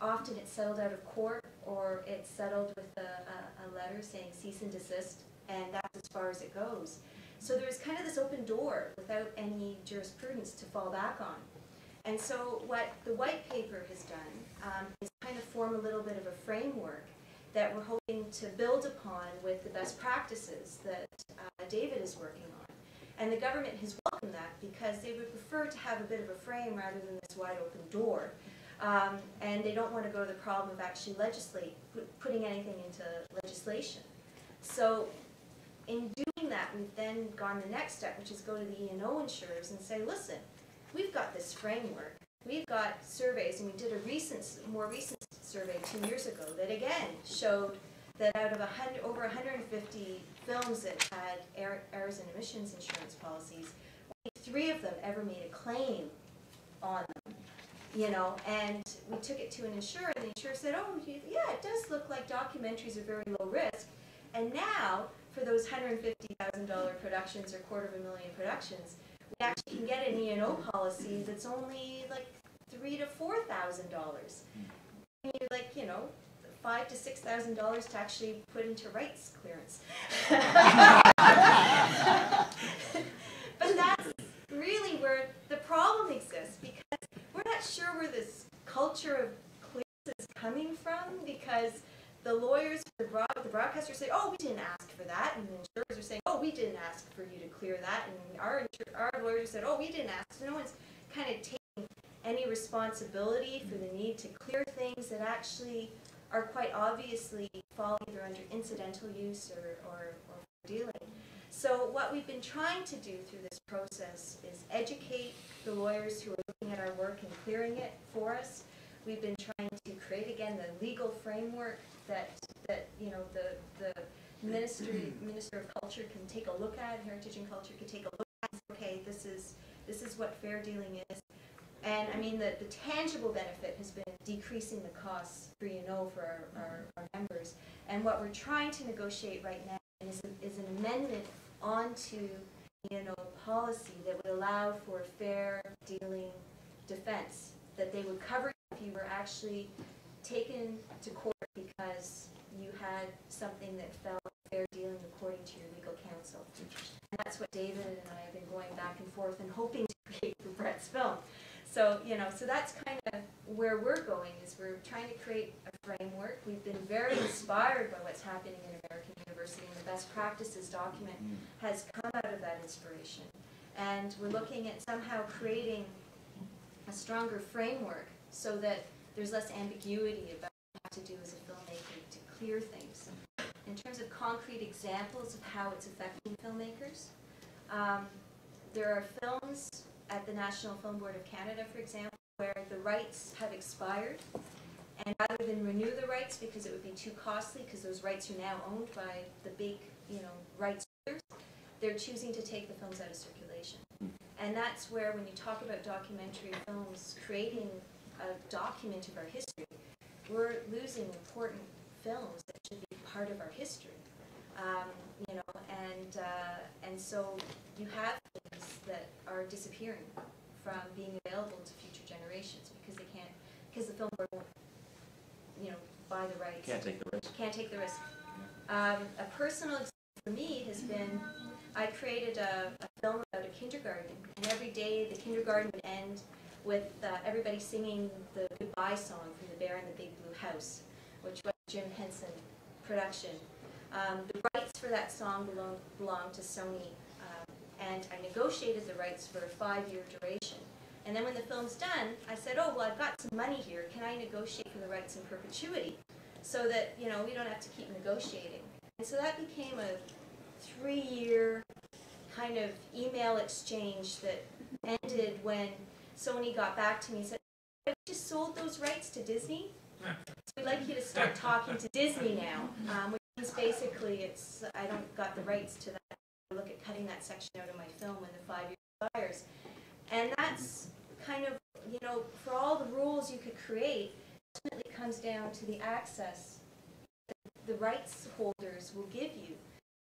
often it's settled out of court, or it's settled with a, a, a letter saying cease and desist, and that's as far as it goes. So there's kind of this open door without any jurisprudence to fall back on. And so what the white paper has done um, is kind of form a little bit of a framework that we're hoping to build upon with the best practices that uh, David is working on. And the government has welcomed that because they would prefer to have a bit of a frame rather than this wide open door. Um, and they don't want to go to the problem of actually legislate, putting anything into legislation. So in doing that, we've then gone the next step, which is go to the E and O insurers and say, listen, we've got this framework. We've got surveys, and we did a recent, more recent survey two years ago that again showed that out of a hundred, over one hundred fifty films that had er, errors and omissions insurance policies, only three of them ever made a claim on them. You know, and we took it to an insurer, and the insurer said, oh, yeah, it does look like documentaries are very low risk. And now, for those one hundred fifty thousand dollar productions or quarter of a million productions, we actually can get an E and O policy that's only like three thousand to four thousand dollars. And you're like, you know, five thousand to six thousand dollars to actually put into rights clearance. But that's really where the problem exists, because we're not sure where this culture of clearance is coming from, because the lawyers, the, broad, the broadcasters say, oh, we didn't ask for that, and the insurers are saying, oh, we didn't ask for you to clear that, and our, our lawyers said, oh, we didn't ask. So no one's kind of taking any responsibility for the need to clear things that actually are quite obviously fall either under incidental use or, or, or dealing. So what we've been trying to do through this process is educate the lawyers who are looking at our work and clearing it for us. We've been trying to create, again, the legal framework that, that you know, the, the ministry, Minister of Culture can take a look at, Heritage and Culture can take a look at, okay, this is, this is what fair dealing is. And I mean, the, the tangible benefit has been decreasing the costs for E and O for our, our, our members. And what we're trying to negotiate right now is, is an amendment onto E and O policy that would allow for fair dealing defense, that they would cover if you were actually taken to court because you had something that fell fair dealing according to your legal counsel. And that's what David and I have been going back and forth and hoping to create for Brett's film. So, you know, so that's kind of where we're going, is we're trying to create a framework. We've been very inspired by what's happening in American University, and the best practices document has come out of that inspiration. And we're looking at somehow creating a stronger framework so that there's less ambiguity about what you have to do as a filmmaker to clear things. In terms of concrete examples of how it's affecting filmmakers, um, there are films at the National Film Board of Canada, for example, where the rights have expired, and rather than renew the rights because it would be too costly, because those rights are now owned by the big, you know, rights holders, they're choosing to take the films out of circulation. And that's where, when you talk about documentary films creating a document of our history, we're losing important films that should be part of our history. Um, you know, and uh, and so you have things that are disappearing from being available to future generations because they can't, because the film board won't, you know, buy the rights. Can't take the risk. Can't take the risk. Um, a personal example for me has been, I created a, a film about a kindergarten, and every day the kindergarten would end with uh, everybody singing the goodbye song from The Bear in the Big Blue House, which was Jim Henson production. Um, the rights for that song belong, belong to Sony, um, and I negotiated the rights for a five-year duration. And then when the film's done, I said, oh, well, I've got some money here. Can I negotiate for the rights in perpetuity so that, you know, we don't have to keep negotiating? And so that became a three-year kind of email exchange that ended when Sony got back to me and said, I just sold those rights to Disney. So we'd like you to start talking to Disney now, um, which is basically, it's, I don't got the rights to that. I look at cutting that section out of my film when the five years expires. And that's kind of, you know, for all the rules you could create, ultimately comes down to the access that the rights holders will give you,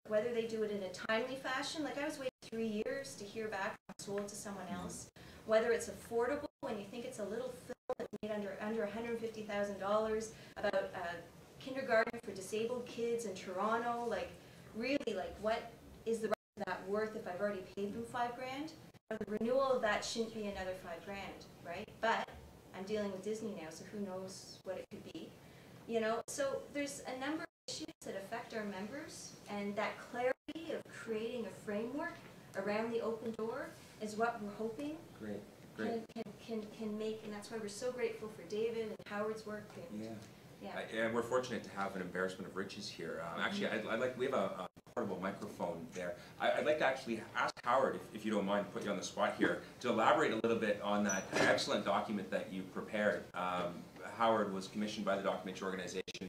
whether they do it in a timely fashion. Like I was waiting three years to hear back from sold to someone else, whether it's affordable when you think it's a little film that made under under one hundred fifty thousand dollars about uh, kindergarten for disabled kids in Toronto. Like really, like what is the right of that worth if I've already paid them five grand? The renewal of that shouldn't be another five grand, right? But I'm dealing with Disney now, so who knows what it could be, you know? So there's a number of issues that affect our members, and that clarity of creating a framework around the open door is what we're hoping Great. Great. Can, can, can, can make, and that's why we're so grateful for David and Howard's work. And, yeah. Yeah. Uh, yeah, we're fortunate to have an embarrassment of riches here. Um, actually, I'd, I'd like, we have a, a portable microphone there. I, I'd like to actually ask Howard, if, if you don't mind, put you on the spot here, to elaborate a little bit on that excellent document that you prepared. Um, Howard was commissioned by the Documentary Organization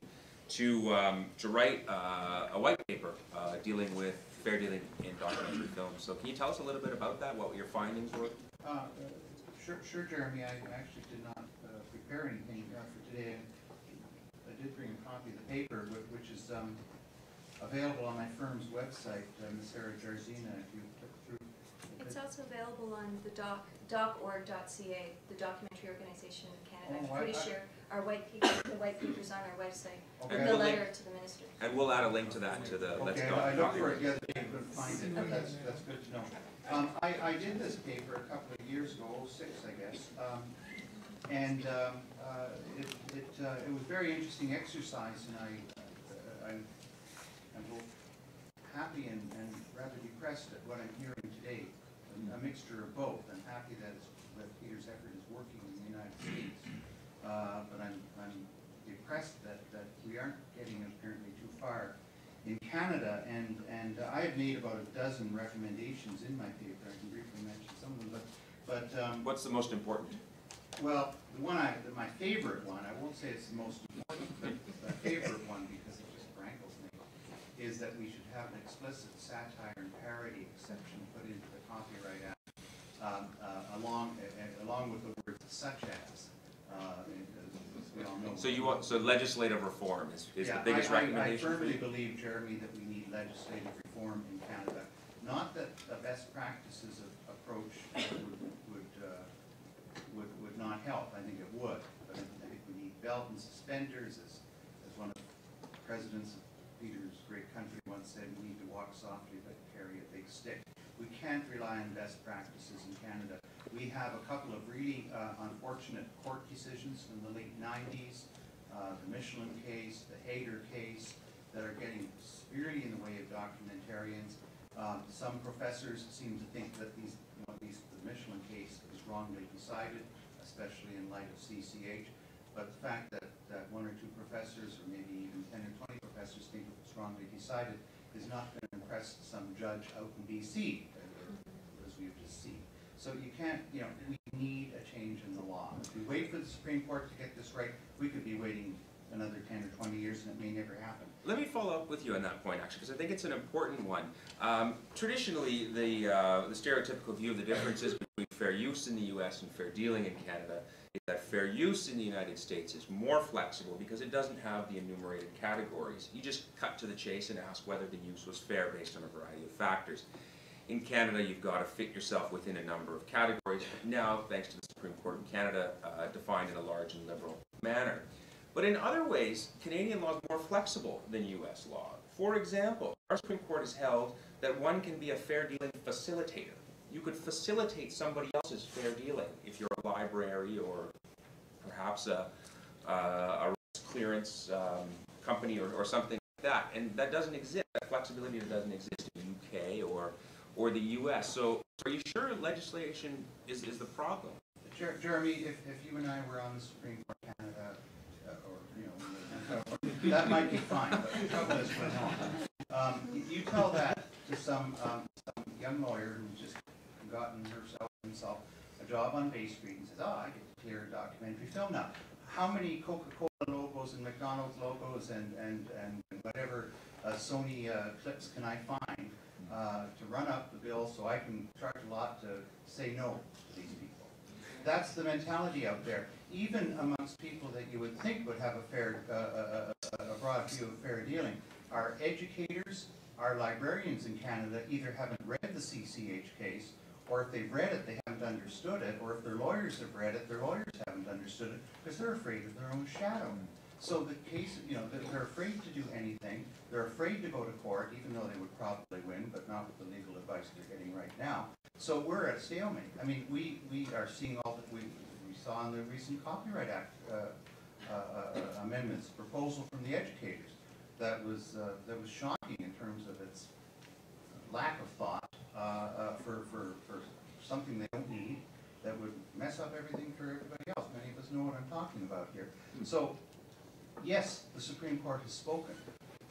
to, um, to write uh, a white paper uh, dealing with fair dealing in documentary films. So can you tell us a little bit about that, what your findings were? Uh, uh, sure, sure, Jeremy. I actually did not uh, prepare anything uh, for today. I did bring a copy of the paper, which is um, available on my firm's website, uh, Miz Sarah Jarzina, if you click through. It's also available on the doc, doc org dot C A, the Documentary Organization of Canada. Oh, I'm pretty I, sure our white paper, the white paper's on our website, okay. And the we'll letter link, to the minister. And we'll add a link to that, to the okay, Let's Doc. I don't forget that you could find it, but that's, that's good to know. Um, I, I did this paper a couple of years ago, oh six, I guess. Um, And um, uh, it, it, uh, it was a very interesting exercise, and I, uh, I'm, I'm both happy and, and rather depressed at what I'm hearing today, a, a mixture of both. I'm happy that, it's, that Peter's effort is working in the United States, uh, but I'm, I'm depressed that, that we aren't getting apparently too far in Canada. And, and uh, I have made about a dozen recommendations in my paper. I can briefly mention some of them. But, but, um, what's the most important? Well, the one I, the, my favorite one, I won't say it's the most important, but my favorite one, because it just rankles me, is that we should have an explicit satire and parody exception put into the Copyright Act, um, uh, along uh, along with the words such as. Uh, as we all know. So you want so legislative reform is, is yeah, the biggest I, I, recommendation. I firmly believe, Jeremy, that we need legislative reform in Canada. Not that the best practices of approach would. would uh, Would, would not help. I think it would. But I think we need belt and suspenders, as, as one of the presidents of Peter's great country once said, we need to walk softly but carry a big stick. We can't rely on best practices in Canada. We have a couple of really uh, unfortunate court decisions from the late nineties, uh, the Michelin case, the Hager case, that are getting severely in the way of documentarians. Um, some professors seem to think that these, you know, these, the Michelin case is wrongly decided, especially in light of C C H. But the fact that, that one or two professors, or maybe even ten or twenty professors, think it was wrongly decided is not going to impress some judge out in B C, as we've just seen. So you can't, you know, we need a change in the law. If we wait for the Supreme Court to get this right, we could be waiting another ten or twenty years, and it may never happen. Let me follow up with you on that point, actually, because I think it's an important one. Um, traditionally, the, uh, the stereotypical view of the differences between fair use in the U S and fair dealing in Canada is that fair use in the United States is more flexible because it doesn't have the enumerated categories. You just cut to the chase and ask whether the use was fair based on a variety of factors. In Canada, you've got to fit yourself within a number of categories, now, thanks to the Supreme Court in Canada, uh, defined in a large and liberal manner. But in other ways, Canadian law is more flexible than U S law. For example, our Supreme Court has held that one can be a fair dealing facilitator. You could facilitate somebody else's fair dealing if you're a library or perhaps a, uh, a clearance um, company or, or something like that. And that doesn't exist. That flexibility doesn't exist in the U K or, or the U S. So are you sure legislation is, is the problem? Jeremy, if, if you and I were on the Supreme Court of Canada, uh, or, you know, that might be fine, but the trouble is we're not. Um, you tell that to some, um, some young lawyer who's just gotten herself himself a job on Bay Street and says, oh, I get to clear a documentary film now. How many Coca-Cola logos and McDonald's logos and, and, and whatever uh, Sony uh, clips can I find uh, to run up the bill so I can charge a lot to say no to these people? That's the mentality out there, even amongst people that you would think would have a fair, uh, a, a broad view of fair dealing. Our educators, our librarians in Canada either haven't read the C C H case, or if they've read it, they haven't understood it, or if their lawyers have read it, their lawyers haven't understood it, because they're afraid of their own shadow. So the case, you know, they're afraid to do anything, they're afraid to go to court, even though they would probably win, but not with the legal advice they're getting right now. So we're at stalemate. I mean, we, we are seeing all that we, we saw in the recent Copyright Act uh, uh, uh, amendments, proposal from the educators, that was, uh, that was shocking in terms of its lack of thought uh, uh, for, for, for something they don't need that would mess up everything for everybody else. Many of us know what I'm talking about here. So, yes, the Supreme Court has spoken,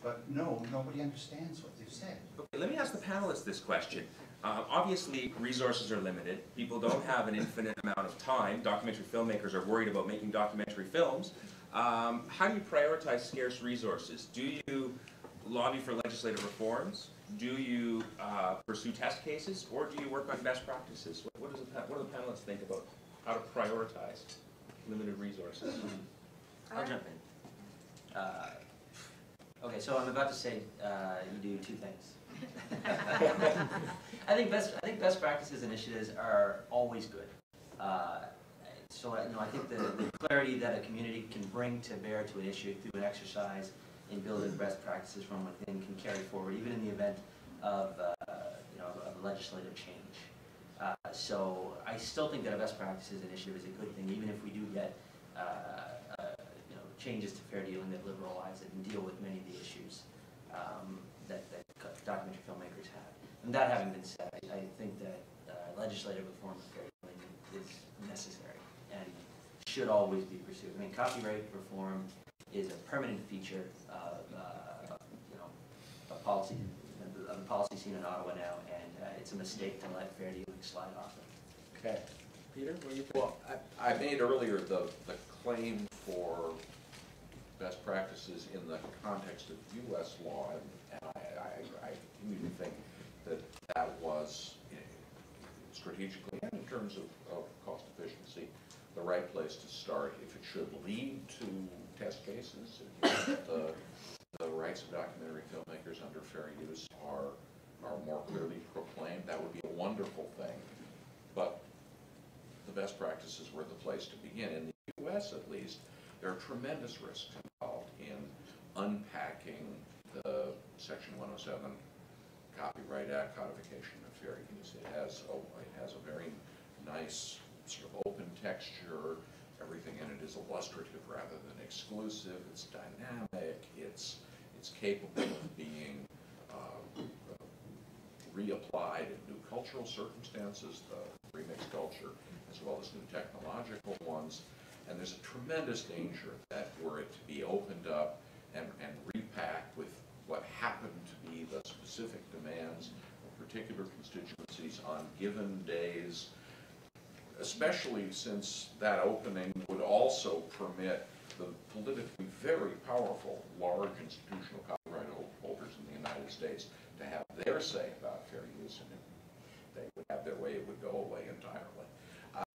but no, nobody understands what they've said. Okay, let me ask the panelists this question. Uh, obviously, resources are limited. People don't have an infinite amount of time. Documentary filmmakers are worried about making documentary films. Um, how do you prioritize scarce resources? Do you lobby for legislative reforms? Do you uh, pursue test cases? Or do you work on best practices? What, what, does the, what do the panelists think about how to prioritize limited resources? I'll jump in. Uh, okay, so I'm about to say uh, you do two things. I think best I think best practices initiatives are always good. Uh, so you know, I think the, the clarity that a community can bring to bear to an issue through an exercise in building best practices from within can carry forward, even in the event of uh, you know of, of legislative change. Uh, so I still think that a best practices initiative is a good thing, even if we do get uh, uh, you know changes to fair dealing that liberalize it and deal with many of the issues um, that. that documentary filmmakers have. And that having been said, I, I think that uh, legislative reform of fair dealing is necessary and should always be pursued. I mean, copyright reform is a permanent feature of, uh, of you know, a policy, of the policy scene in Ottawa now, and uh, it's a mistake to let fair dealing slide off it. Okay. Peter, what do you think? Well, I, I made earlier the, the claim for best practices in the context of U S law, and, and I, I, I continue to think that that was, strategically and in terms of, of cost efficiency, the right place to start. If it should lead to test cases, if the, the rights of documentary filmmakers under fair use are, are more clearly proclaimed, that would be a wonderful thing. But the best practices were the place to begin. In the U S, at least, there are tremendous risks involved in unpacking the Section one oh seven Copyright Act codification of fair use. It has a, it has a very nice sort of open texture. Everything in it is illustrative rather than exclusive. It's dynamic. It's it's capable of being uh, reapplied in new cultural circumstances, the remix culture, as well as new technological ones. And there's a tremendous danger that were it to be opened up and, and repacked with what happened to be the specific demands of particular constituencies on given days, especially since that opening would also permit the politically very powerful large institutional copyright holders in the United States to have their say about fair use, and if they would have their way, it would go away entirely.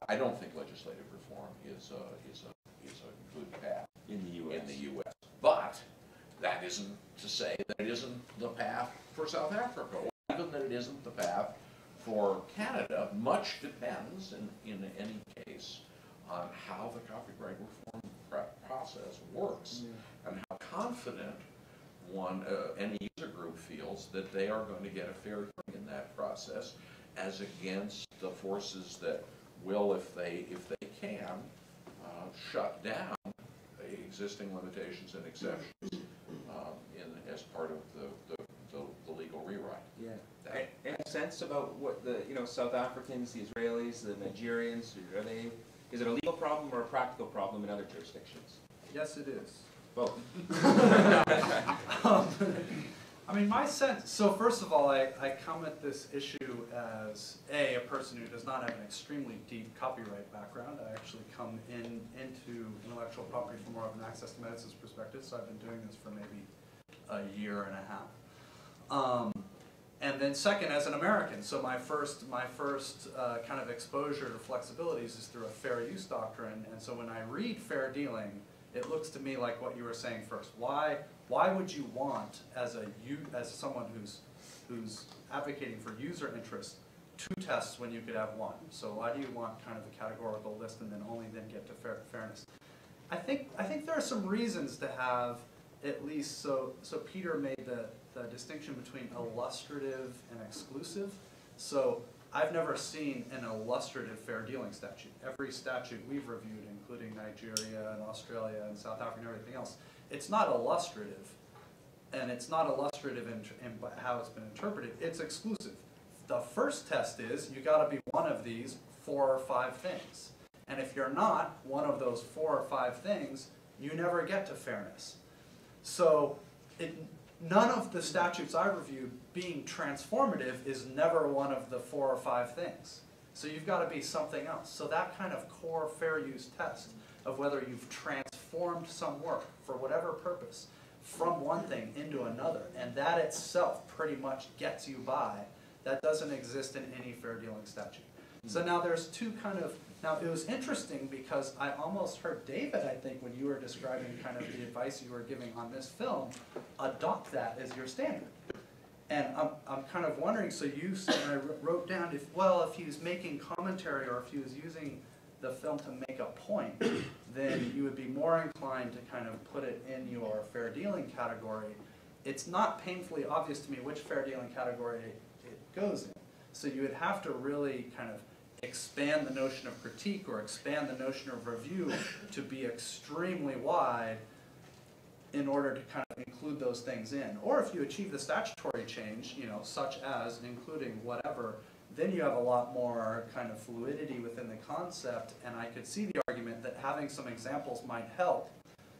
I don't think legislative reform is a, is a, is a good path in the U S. In the U S. But that isn't to say that it isn't the path for South Africa, or even that it isn't the path for Canada. Much depends, in, in any case, on how the copyright reform process works, yeah, and how confident one, uh, any user group feels that they are going to get a fair hearing in that process as against the forces that will, if they if they can, uh, shut down the existing limitations and exceptions um, in as part of the the, the, the legal rewrite. Yeah. That, any sense about what the you know South Africans, the Israelis, the Nigerians, are they Is it a legal problem or a practical problem in other jurisdictions? Yes, it is. Both. um, I mean, my sense, so first of all, I, I come at this issue as, A, a person who does not have an extremely deep copyright background. I actually come in into intellectual property from more of an access to medicines perspective, so I've been doing this for maybe a year and a half. Um, and then second, as an American, so my first, my first uh, kind of exposure to flexibilities is through a fair use doctrine, and so when I read fair dealing, it looks to me like what you were saying first. Why, why would you want, as a you, as someone who's who's advocating for user interest, two tests when you could have one? So why do you want kind of a categorical list and then only then get to fair, fairness? I think I think there are some reasons to have at least. So so Peter made the the distinction between illustrative and exclusive. So I've never seen an illustrative fair dealing statute. Every statute we've reviewed, including Nigeria and Australia and South Africa and everything else, it's not illustrative, and it's not illustrative in, in how it's been interpreted. It's exclusive. The first test is you got to be one of these four or five things, and if you're not one of those four or five things, you never get to fairness. So it. None of the statutes I reviewed being transformative is never one of the four or five things. So you've got to be something else. So that kind of core fair use test of whether you've transformed some work for whatever purpose from one thing into another, and that itself pretty much gets you by, that doesn't exist in any fair dealing statute. So now there's two kind of, now it was interesting because I almost heard David, I think, when you were describing kind of the advice you were giving on this film, adopt that as your standard. And I'm, I'm kind of wondering, so you said, I wrote down, if well, if he was making commentary or if he was using the film to make a point, then you would be more inclined to kind of put it in your fair dealing category. It's not painfully obvious to me which fair dealing category it goes in. So you would have to really kind of expand the notion of critique or expand the notion of review to be extremely wide in order to kind of include those things in. Or if you achieve the statutory change, you know, such as including whatever, then you have a lot more kind of fluidity within the concept, and I could see the argument that having some examples might help,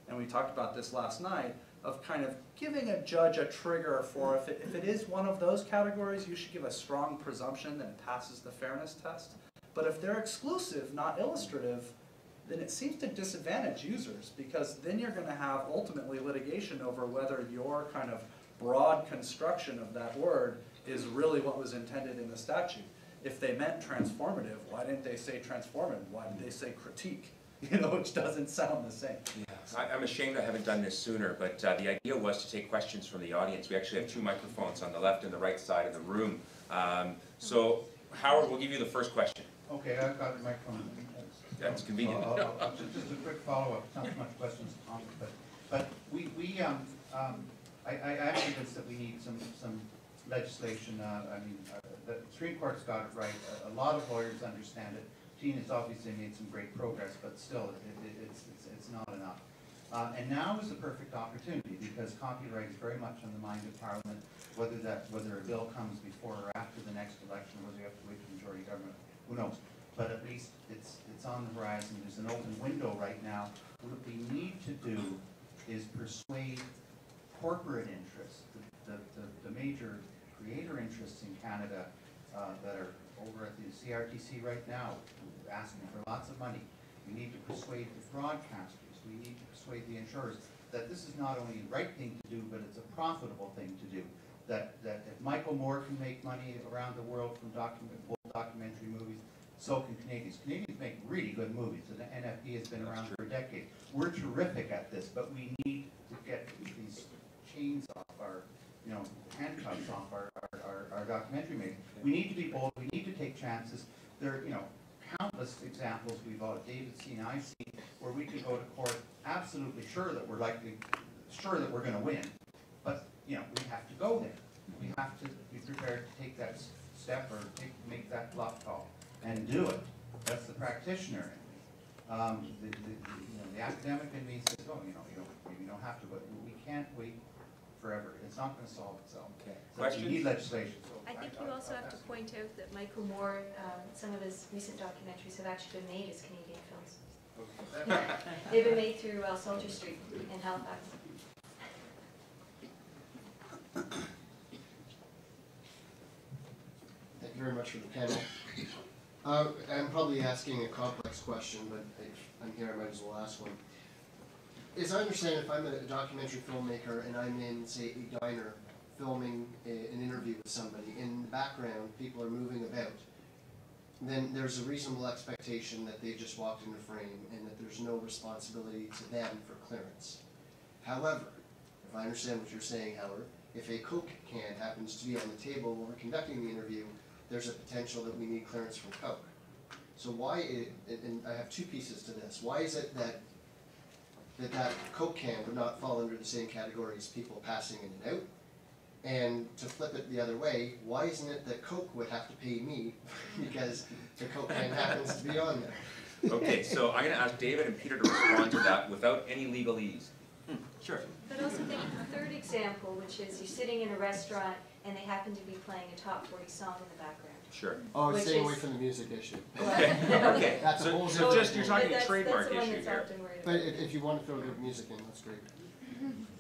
and we talked about this last night, of kind of giving a judge a trigger for if it, if it is one of those categories, you should give a strong presumption that it passes the fairness test. But if they're exclusive, not illustrative, then it seems to disadvantage users, because then you're going to have ultimately litigation over whether your kind of broad construction of that word is really what was intended in the statute. If they meant transformative, why didn't they say transformative? Why did they say critique? You know, which doesn't sound the same. Yeah. I, I'm ashamed I haven't done this sooner, but uh, the idea was to take questions from the audience. We actually have two microphones on the left and the right side of the room. Um, so, Howard, we'll give you the first question. Okay, I've got the microphone. That's convenient. Uh, uh, just, just a quick follow-up. Not so much questions, but but we we um um I I'm convinced that we need some some legislation. Uh, I mean, uh, the Supreme Court's got it right. A, a lot of lawyers understand it. Tina's obviously made some great progress, but still, it, it, it's, it's it's not enough. Uh, and now is the perfect opportunity, because copyright is very much on the mind of Parliament. Whether that whether a bill comes before or after the next election, whether you have to wait for majority government, who knows? But at least it's it's on the horizon. There's an open window right now. What we need to do is persuade corporate interests, the, the, the, the major creator interests in Canada uh, that are over at the C R T C right now, asking for lots of money. We need to persuade the broadcasters. We need to persuade the insurers that this is not only the right thing to do, but it's a profitable thing to do. That that if Michael Moore can make money around the world from document, documentary movies, so can Canadians. Canadians make really good movies, and the N F B has been around for a decade. We're terrific at this, but we need to get these chains off our, you know, handcuffs off our, our, our, our documentary making. We need to be bold. We need to take chances. There are, you know, countless examples we've all, David's seen, I've seen, where we could go to court absolutely sure that we're likely, sure that we're going to win. But, you know, we have to go there. We have to be prepared to take that step or take, make that bluff call and do it. That's the practitioner in me. Um, the, the, the, you know, the academic in me says, oh, you know, you don't, you don't have to, but we can't wait forever. It's not going to solve itself. Okay. So you need legislation. I think you also have to point out that Michael Moore, um, some of his recent documentaries have actually been made as Canadian films. Yeah. They've been made through uh, Soldier Street in Halifax. Thank you very much for the panel. Uh, I'm probably asking a complex question, but if I'm here, I might as well ask one. As I understand, if I'm a documentary filmmaker and I'm in, say, a diner filming a, an interview with somebody, in the background people are moving about, then there's a reasonable expectation that they just walked into frame and that there's no responsibility to them for clearance. However, if I understand what you're saying, Howard, if a Coke can happens to be on the table while we're conducting the interview, there's a potential that we need clearance from Coke. So why, it, and I have two pieces to this, why is it that that that Coke can would not fall under the same category as people passing in and out? And to flip it the other way, why isn't it that Coke would have to pay me because the Coke can happens to be on there? Okay, so I'm going to ask David and Peter to respond to that without any legalese. Mm, sure. But also think of the third example, which is you're sitting in a restaurant and they happen to be playing a top forty song in the background. Sure. Oh, which staying is, away from the music issue. Okay. Okay. That's so, a whole so different just you're talking that's, trademark that's issue here. But if, if you want to throw the music in, that's great.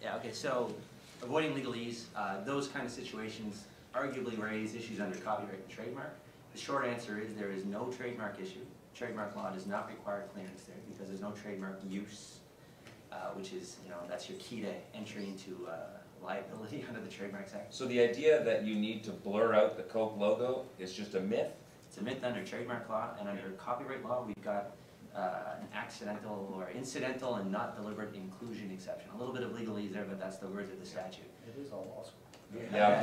Yeah. Okay. So, avoiding legalese, uh, those kind of situations arguably raise issues under copyright and trademark. The short answer is there is no trademark issue. Trademark law does not require clearance there because there's no trademark use, uh, which is, you know, that's your key to entry into uh, liability under the Trademarks Act. So the idea that you need to blur out the Coke logo is just a myth? It's a myth under trademark law, and under copyright law we've got uh, an accidental or incidental and not deliberate inclusion exception. A little bit of legalese there, but that's the words of the statute. It is all law school. Yeah.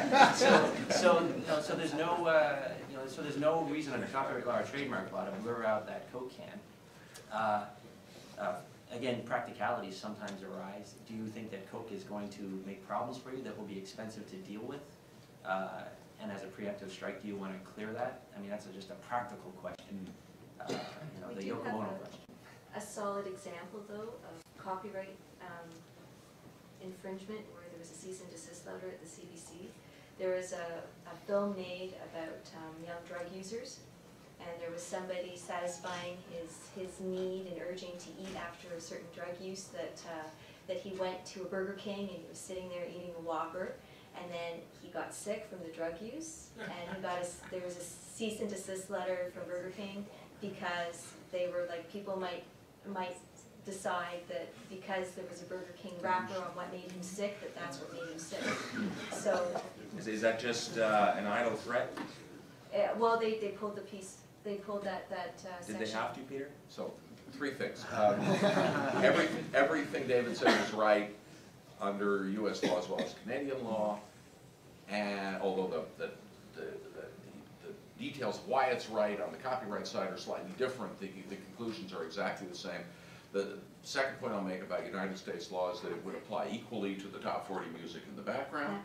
Yeah. so, so, no, so there's no, uh, you know, so there's no reason under copyright law or trademark law to blur out that Coke can. Uh, uh, Again, practicalities sometimes arise. Do you think that Coke is going to make problems for you that will be expensive to deal with? Uh, and as a preemptive strike, do you want to clear that? I mean, that's a, just a practical question. Uh, you know, we the do have a, question. a solid example, though, of copyright um, infringement where there was a cease and desist letter at the C B C. There was a, a film made about um, young drug users. And there was somebody satisfying his, his need and urging to eat after a certain drug use that, uh, that he went to a Burger King and he was sitting there eating a Whopper. And then he got sick from the drug use. And he got a, there was a cease and desist letter from Burger King because they were like, people might, might decide that because there was a Burger King wrapper on what made him sick, that that's what made him sick. So, is, is that just uh, an idle threat? Uh, well, they, they pulled the piece. They pulled that, that uh, section. Did they have to, Peter? So, three things. Um, every, everything David said is right under U S law as well as Canadian law, and although the, the, the, the, the details of why it's right on the copyright side are slightly different, the, the conclusions are exactly the same. The second point I'll make about United States law is that it would apply equally to the top forty music in the background. Yeah.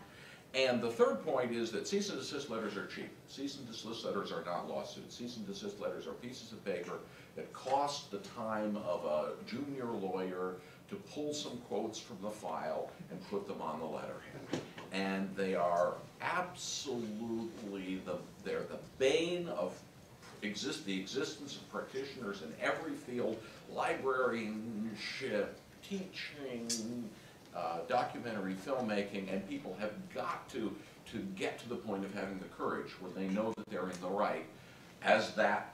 And the third point is that cease and desist letters are cheap. Cease and desist letters are not lawsuits. Cease and desist letters are pieces of paper that cost the time of a junior lawyer to pull some quotes from the file and put them on the letterhead. And they are absolutely the, they're the bane of exist, the existence of practitioners in every field, librarianship, teaching, Uh, documentary filmmaking, and people have got to to get to the point of having the courage when they know that they're in the right, as that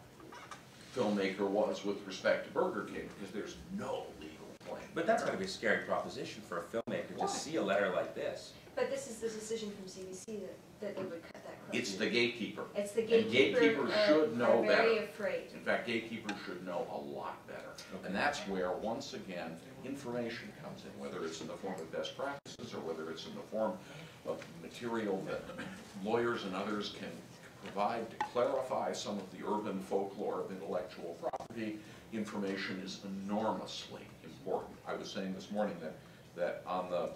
filmmaker was with respect to Burger King, because there's no legal claim. But that's going to be a scary proposition for a filmmaker Why? to see a letter like this. But this is the decision from C B C that, that they would cut that claim. It's the gatekeeper. It's the gatekeeper. And gatekeepers should know better. Very afraid. In fact, gatekeepers should know a lot better. Okay. And that's where, once again, information comes in, whether it's in the form of best practices or whether it's in the form of material that lawyers and others can provide to clarify some of the urban folklore of intellectual property. Information is enormously important. I was saying this morning that, that on the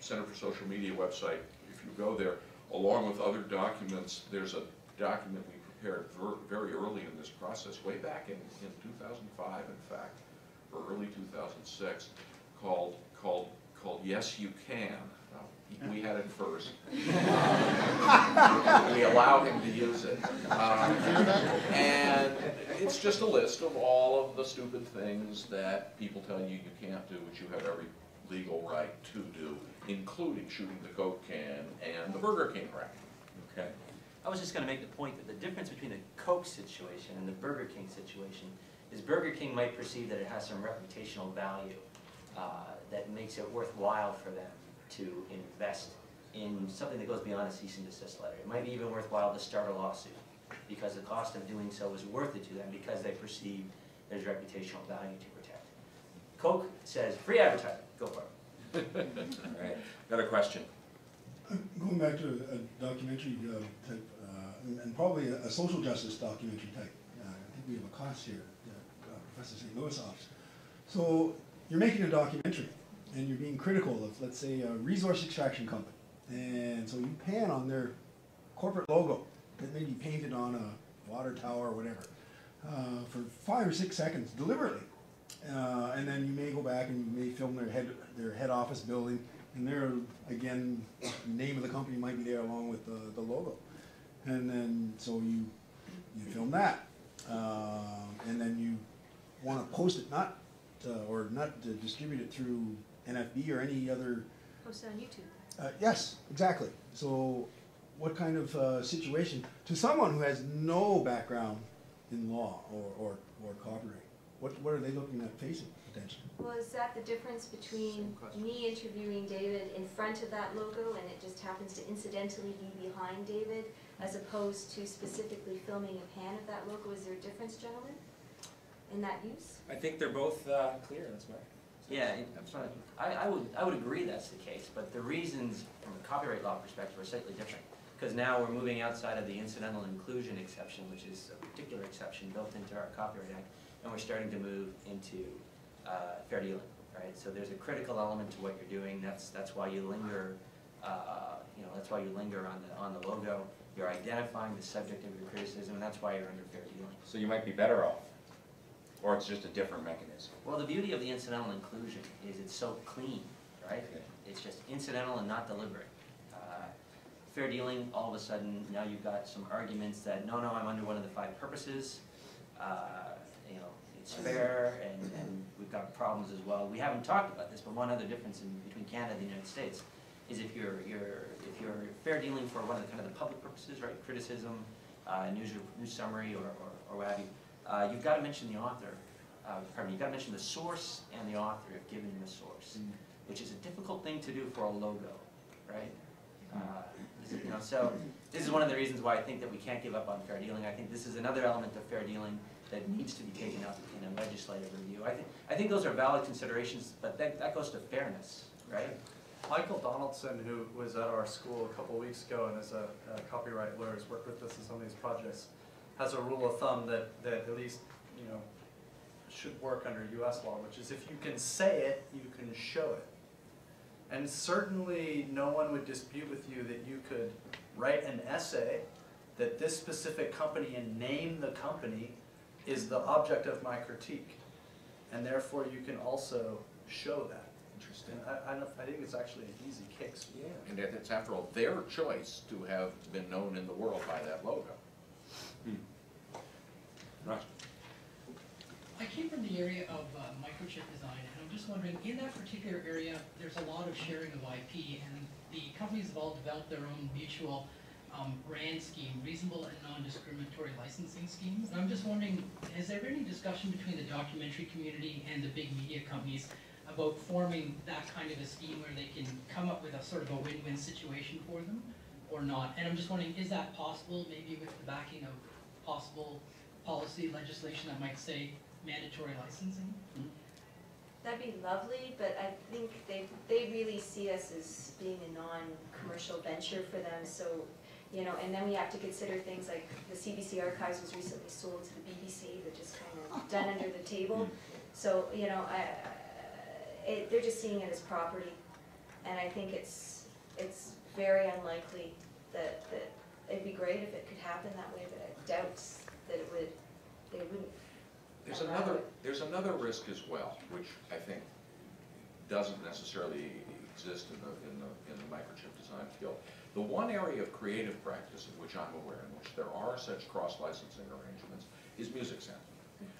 Center for Social Media website, if you go there, along with other documents, there's a document we prepared ver very early in this process, way back in, in two thousand five, in fact, or early two thousand six, called, called called Yes You Can. We had it first. Um, we allowed him to use it. Um, and it's just a list of all of the stupid things that people tell you you can't do, which you have every legal right to do, including shooting the Coke can and the Burger King rack. Okay. I was just going to make the point that the difference between the Coke situation and the Burger King situation is Burger King might perceive that it has some reputational value uh, that makes it worthwhile for them to invest in something that goes beyond a cease and desist letter. It might be even worthwhile to start a lawsuit because the cost of doing so is worth it to them because they perceive there's reputational value to protect. Coke says free advertising. Go for it. All right. Another question. Uh, going back to a documentary uh, type, uh, and, and probably a, a social justice documentary type. Uh, I think we have a class here, uh, Professor Saint Louis offers. So you're making a documentary, and you're being critical of, let's say, a resource extraction company. And so you pan on their corporate logo that may be painted on a water tower or whatever uh, for five or six seconds deliberately. Uh, and then you may go back and you may film their head, their head office building. And there, again, the name of the company might be there along with the, the logo. And then, so you, you film that. Uh, and then you want to post it, not uh, or not to distribute it through N F B or any other... Post it on YouTube. Uh, yes, exactly. So what kind of uh, situation, to someone who has no background in law or, or, or copyright, what, what are they looking at facing, potentially? Well, is that the difference between me interviewing David in front of that logo and it just happens to incidentally be behind David, as opposed to specifically filming a pan of that logo? Is there a difference, gentlemen, in that use? I think they're both uh, clear, that's right. Yeah, I, I would I would agree that's the case, but the reasons from a copyright law perspective are slightly different because now we're moving outside of the incidental inclusion exception, which is a particular exception built into our Copyright Act, and we're starting to move into uh, fair dealing, right? So there's a critical element to what you're doing. That's that's why you linger, uh, you know, that's why you linger on the on the logo. You're identifying the subject of your criticism, and that's why you're under fair dealing. So you might be better off. Or it's just a different mechanism? Well, the beauty of the incidental inclusion is it's so clean, right? Okay. It's just incidental and not deliberate. Uh, fair dealing, all of a sudden, now you've got some arguments that, no, no, I'm under one of the five purposes. Uh, you know, it's fair, and, and we've got problems as well. We haven't talked about this, but one other difference in, between Canada and the United States is if you're, you're, if you're fair dealing for one of the kind of the public purposes, right? Criticism, uh, news, news summary, or, or, or what have you. Uh, you've got to mention the author, uh, pardon me, you've got to mention the source and the author if given the source, mm. which is a difficult thing to do for a logo, right? Uh, you know, so this is one of the reasons why I think that we can't give up on fair dealing. I think this is another element of fair dealing that needs to be taken up in a legislative review. I think I think those are valid considerations, but that, that goes to fairness, right? Michael Donaldson, who was at our school a couple weeks ago and is a, a copyright lawyer, has worked with us in some of these projects, has a rule of thumb that, that at least, you know, should work under U S law, which is if you can say it, you can show it. And certainly no one would dispute with you that you could write an essay that this specific company and name the company is the object of my critique. And therefore you can also show that. Interesting. I, I, don't, I think it's actually an easy case. Yeah. And it's after all their choice to have been known in the world by that logo. Hmm. Right. I came from the area of uh, microchip design, and I'm just wondering, in that particular area, there's a lot of sharing of I P, and the companies have all developed their own mutual um, brand scheme, reasonable and non-discriminatory licensing schemes. And I'm just wondering, has there been any discussion between the documentary community and the big media companies about forming that kind of a scheme where they can come up with a sort of a win-win situation for them, or not? And I'm just wondering, is that possible, maybe with the backing of possible policy legislation that might say mandatory licensing? Mm-hmm. That'd be lovely, but I think they they really see us as being a non-commercial venture for them. So, you know, and then we have to consider things like the C B C archives was recently sold to the B B C. They're just kind of done under the table. So, you know, I, I, it, they're just seeing it as property, and I think it's it's very unlikely that that. It'd be great if it could happen that way, but I doubt that it would. They wouldn't. There's another. It. There's another risk as well, which I think doesn't necessarily exist in the, in the, in the microchip design field. The one area of creative practice of which I'm aware, in which there are such cross-licensing arrangements, is music sampling.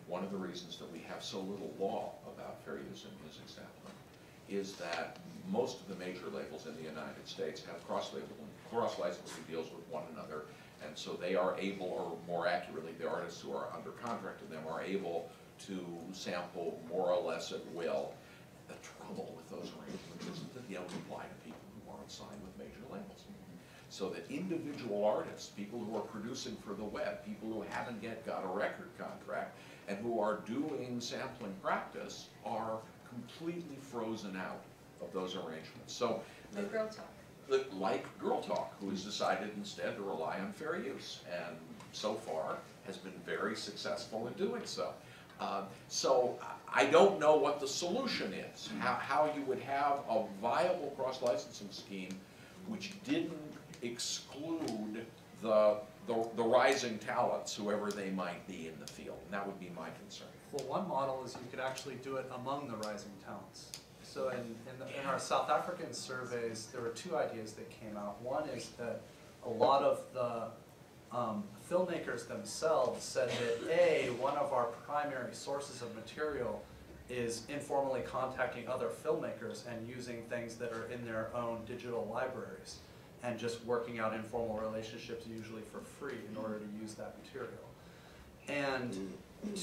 One of the reasons that we have so little law about fair use in music sampling is that most of the major labels in the United States have cross-labeling, cross-licensing deals with one another, and so they are able, or more accurately, the artists who are under contract to them are able to sample more or less at will. The trouble with those arrangements isn't that they don't apply to people who aren't signed with major labels. So that individual artists, people who are producing for the web, people who haven't yet got a record contract, and who are doing sampling practice, are completely frozen out of those arrangements. So, like Girl Talk. Like Girl Talk, who has decided instead to rely on fair use, and so far has been very successful in doing so. Uh, so I don't know what the solution is, how, how you would have a viable cross-licensing scheme which didn't exclude the, the, the rising talents, whoever they might be in the field. And that would be my concern. Well, one model is you could actually do it among the rising talents. So in, in, the, in our South African surveys, there were two ideas that came out. One is that a lot of the Um, filmmakers themselves said that, A, one of our primary sources of material is informally contacting other filmmakers and using things that are in their own digital libraries and just working out informal relationships, usually for free, in order to use that material. And,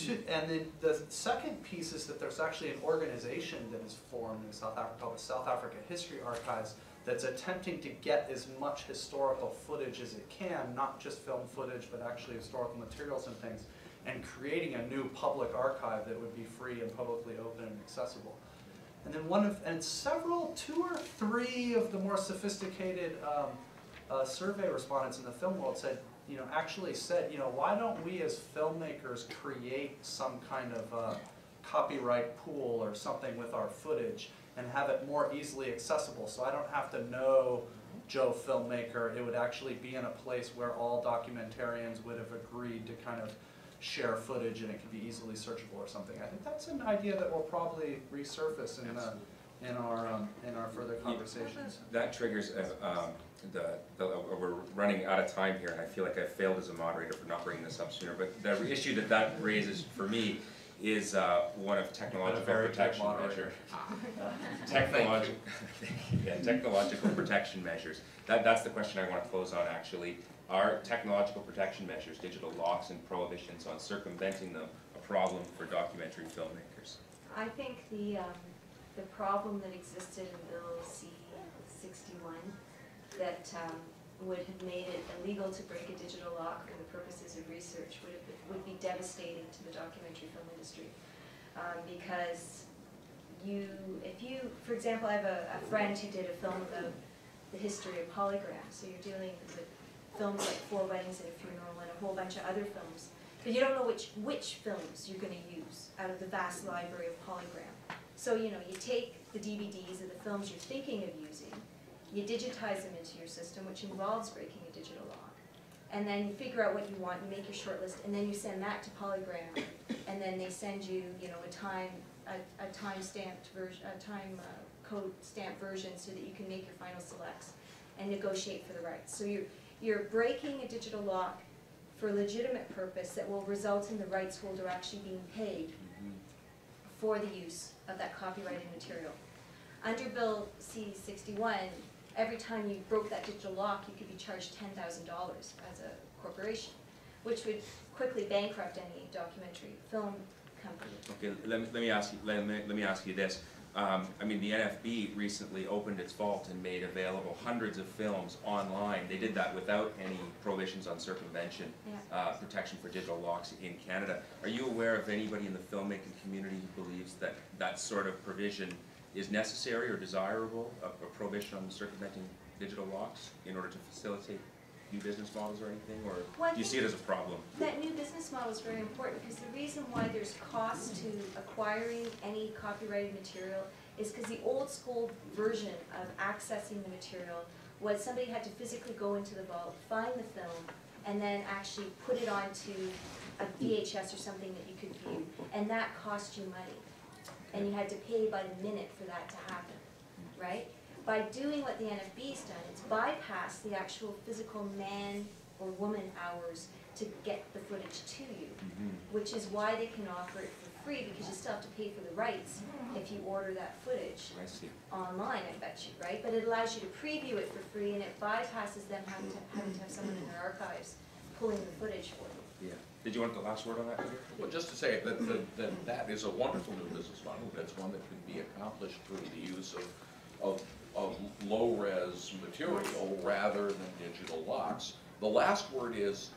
to, and then the second piece is that there's actually an organization that is formed in South Africa called the South Africa History Archives, that's attempting to get as much historical footage as it can, not just film footage, but actually historical materials and things, and creating a new public archive that would be free and publicly open and accessible. And then one of, and several, two or three of the more sophisticated um, uh, survey respondents in the film world said, you know, actually said, you know, why don't we as filmmakers create some kind of uh, copyright pool or something with our footage and have it more easily accessible, so I don't have to know Joe Filmmaker. It would actually be in a place where all documentarians would have agreed to kind of share footage and it could be easily searchable or something. I think that's an idea that will probably resurface in, the, in, our, um, in our further conversations. That triggers, uh, um, the, the, we're running out of time here and I feel like I failed as a moderator for not bringing this up sooner, but the issue that that raises for me is uh, one of technological protection measures. Technological, yeah, technological protection measures. That, that's the question I want to close on, actually. Are technological protection measures, digital locks and prohibitions on circumventing them, a problem for documentary filmmakers? I think the, um, the problem that existed in Bill C sixty-one that um, would have made it illegal to break a digital lock for the purposes of research would, have, would be devastating to the documentary film industry. Um, because you, if you, for example, I have a, a friend who did a film about the history of PolyGram, so you're dealing with films like Four Weddings and a Funeral and a whole bunch of other films, but you don't know which, which films you're going to use out of the vast library of PolyGram. So, you know, you take the D V Ds of the films you're thinking of using, you digitize them into your system, which involves breaking a digital lock. And then you figure out what you want, you make your short list, and then you send that to PolyGram, and then they send you, you know, a time, a, a time stamped version, a time uh, code stamped version, so that you can make your final selects and negotiate for the rights. So you're you're breaking a digital lock for a legitimate purpose that will result in the rights holder actually being paid for the use of that copyrighted material. Under Bill C sixty-one, every time you broke that digital lock, you could be charged ten thousand dollars as a corporation, which would quickly bankrupt any documentary film company. Okay, let me, let me, ask, you, let me, let me ask you this. Um, I mean, the N F B recently opened its vault and made available hundreds of films online. They did that without any prohibitions on circumvention, yeah. uh, protection for digital locks in Canada. Are you aware of anybody in the filmmaking community who believes that that sort of provision is necessary or desirable, a, a prohibition on circumventing digital locks in order to facilitate new business models or anything, or well, do you see it as a problem? That new business model is very important, because the reason why there's cost to acquiring any copyrighted material is because the old school version of accessing the material was somebody had to physically go into the vault, find the film, and then actually put it onto a V H S or something that you could view, and that cost you money. And you had to pay by the minute for that to happen, right? by doing what the N F B's done, it's bypassed the actual physical man or woman hours to get the footage to you, mm-hmm. which is why they can offer it for free, because you still have to pay for the rights if you order that footage I see. online, I bet you, right? But it allows you to preview it for free, and it bypasses them having to, having to have someone in their archives pulling the footage for them. Yeah. Did you want the last word on that, Peter? Well, just to say that that, that that is a wonderful new business model. That's one that can be accomplished through the use of of, of low-res material rather than digital locks. The last word is,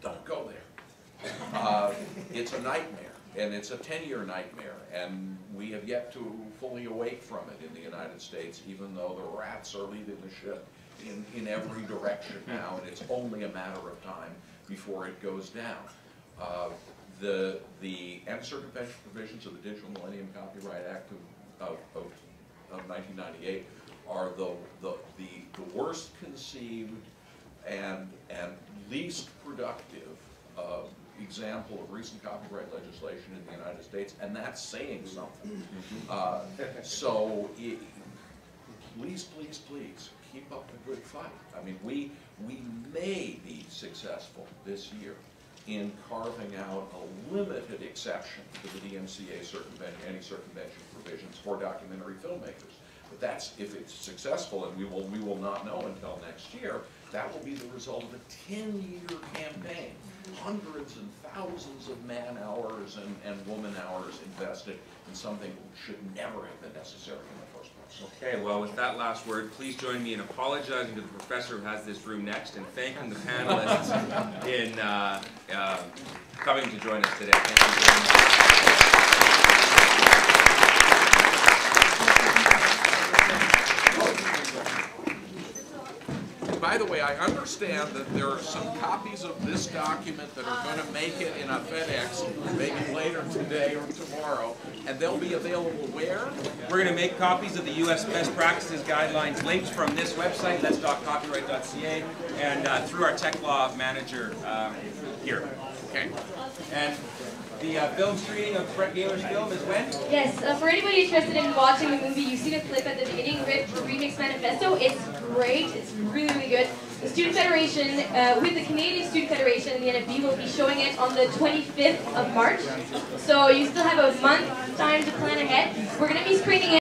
don't go there. Uh, it's a nightmare, and it's a ten-year nightmare, and we have yet to fully awake from it in the United States, even though the rats are leaving the ship in, in every direction now, and it's only a matter of time before it goes down. Uh, the the circumvention provisions of the Digital Millennium Copyright Act of, of, of nineteen ninety-eight are the, the, the, the worst conceived and, and least productive uh, example of recent copyright legislation in the United States, and that's saying something. Uh, so it, please, please, please, keep up the good fight. I mean, we, we may be successful this year in carving out a limited exception to the D M C A circumvention, any circumvention provisions for documentary filmmakers. But that's, if it's successful, and we will, we will not know until next year, that will be the result of a ten-year campaign. Hundreds and thousands of man hours and, and woman hours invested in something that should never have been necessary in the first place. Okay, well, with that last word, please join me in apologizing to the professor who has this room next and thanking the panelists in uh, uh, coming to join us today. Thank you very much. By the way, I understand that there are some copies of this document that are going to make it in a FedEx, maybe later today or tomorrow, and they'll be available where? We're going to make copies of the U S Best Practices Guidelines linked from this website, lets doc copyright dot c a, and uh, through our tech law manager um, here. Okay. And the uh, film screening of Brett Gaylor's film is when? Yes, uh, for anybody interested in watching the movie, you've seen a clip at the beginning, Remix Manifesto. It's great, it's really, really good. The Student Federation, uh, with the Canadian Student Federation and the N F B, will be showing it on the twenty-fifth of March. So you still have a month's time to plan ahead. We're going to be screening it.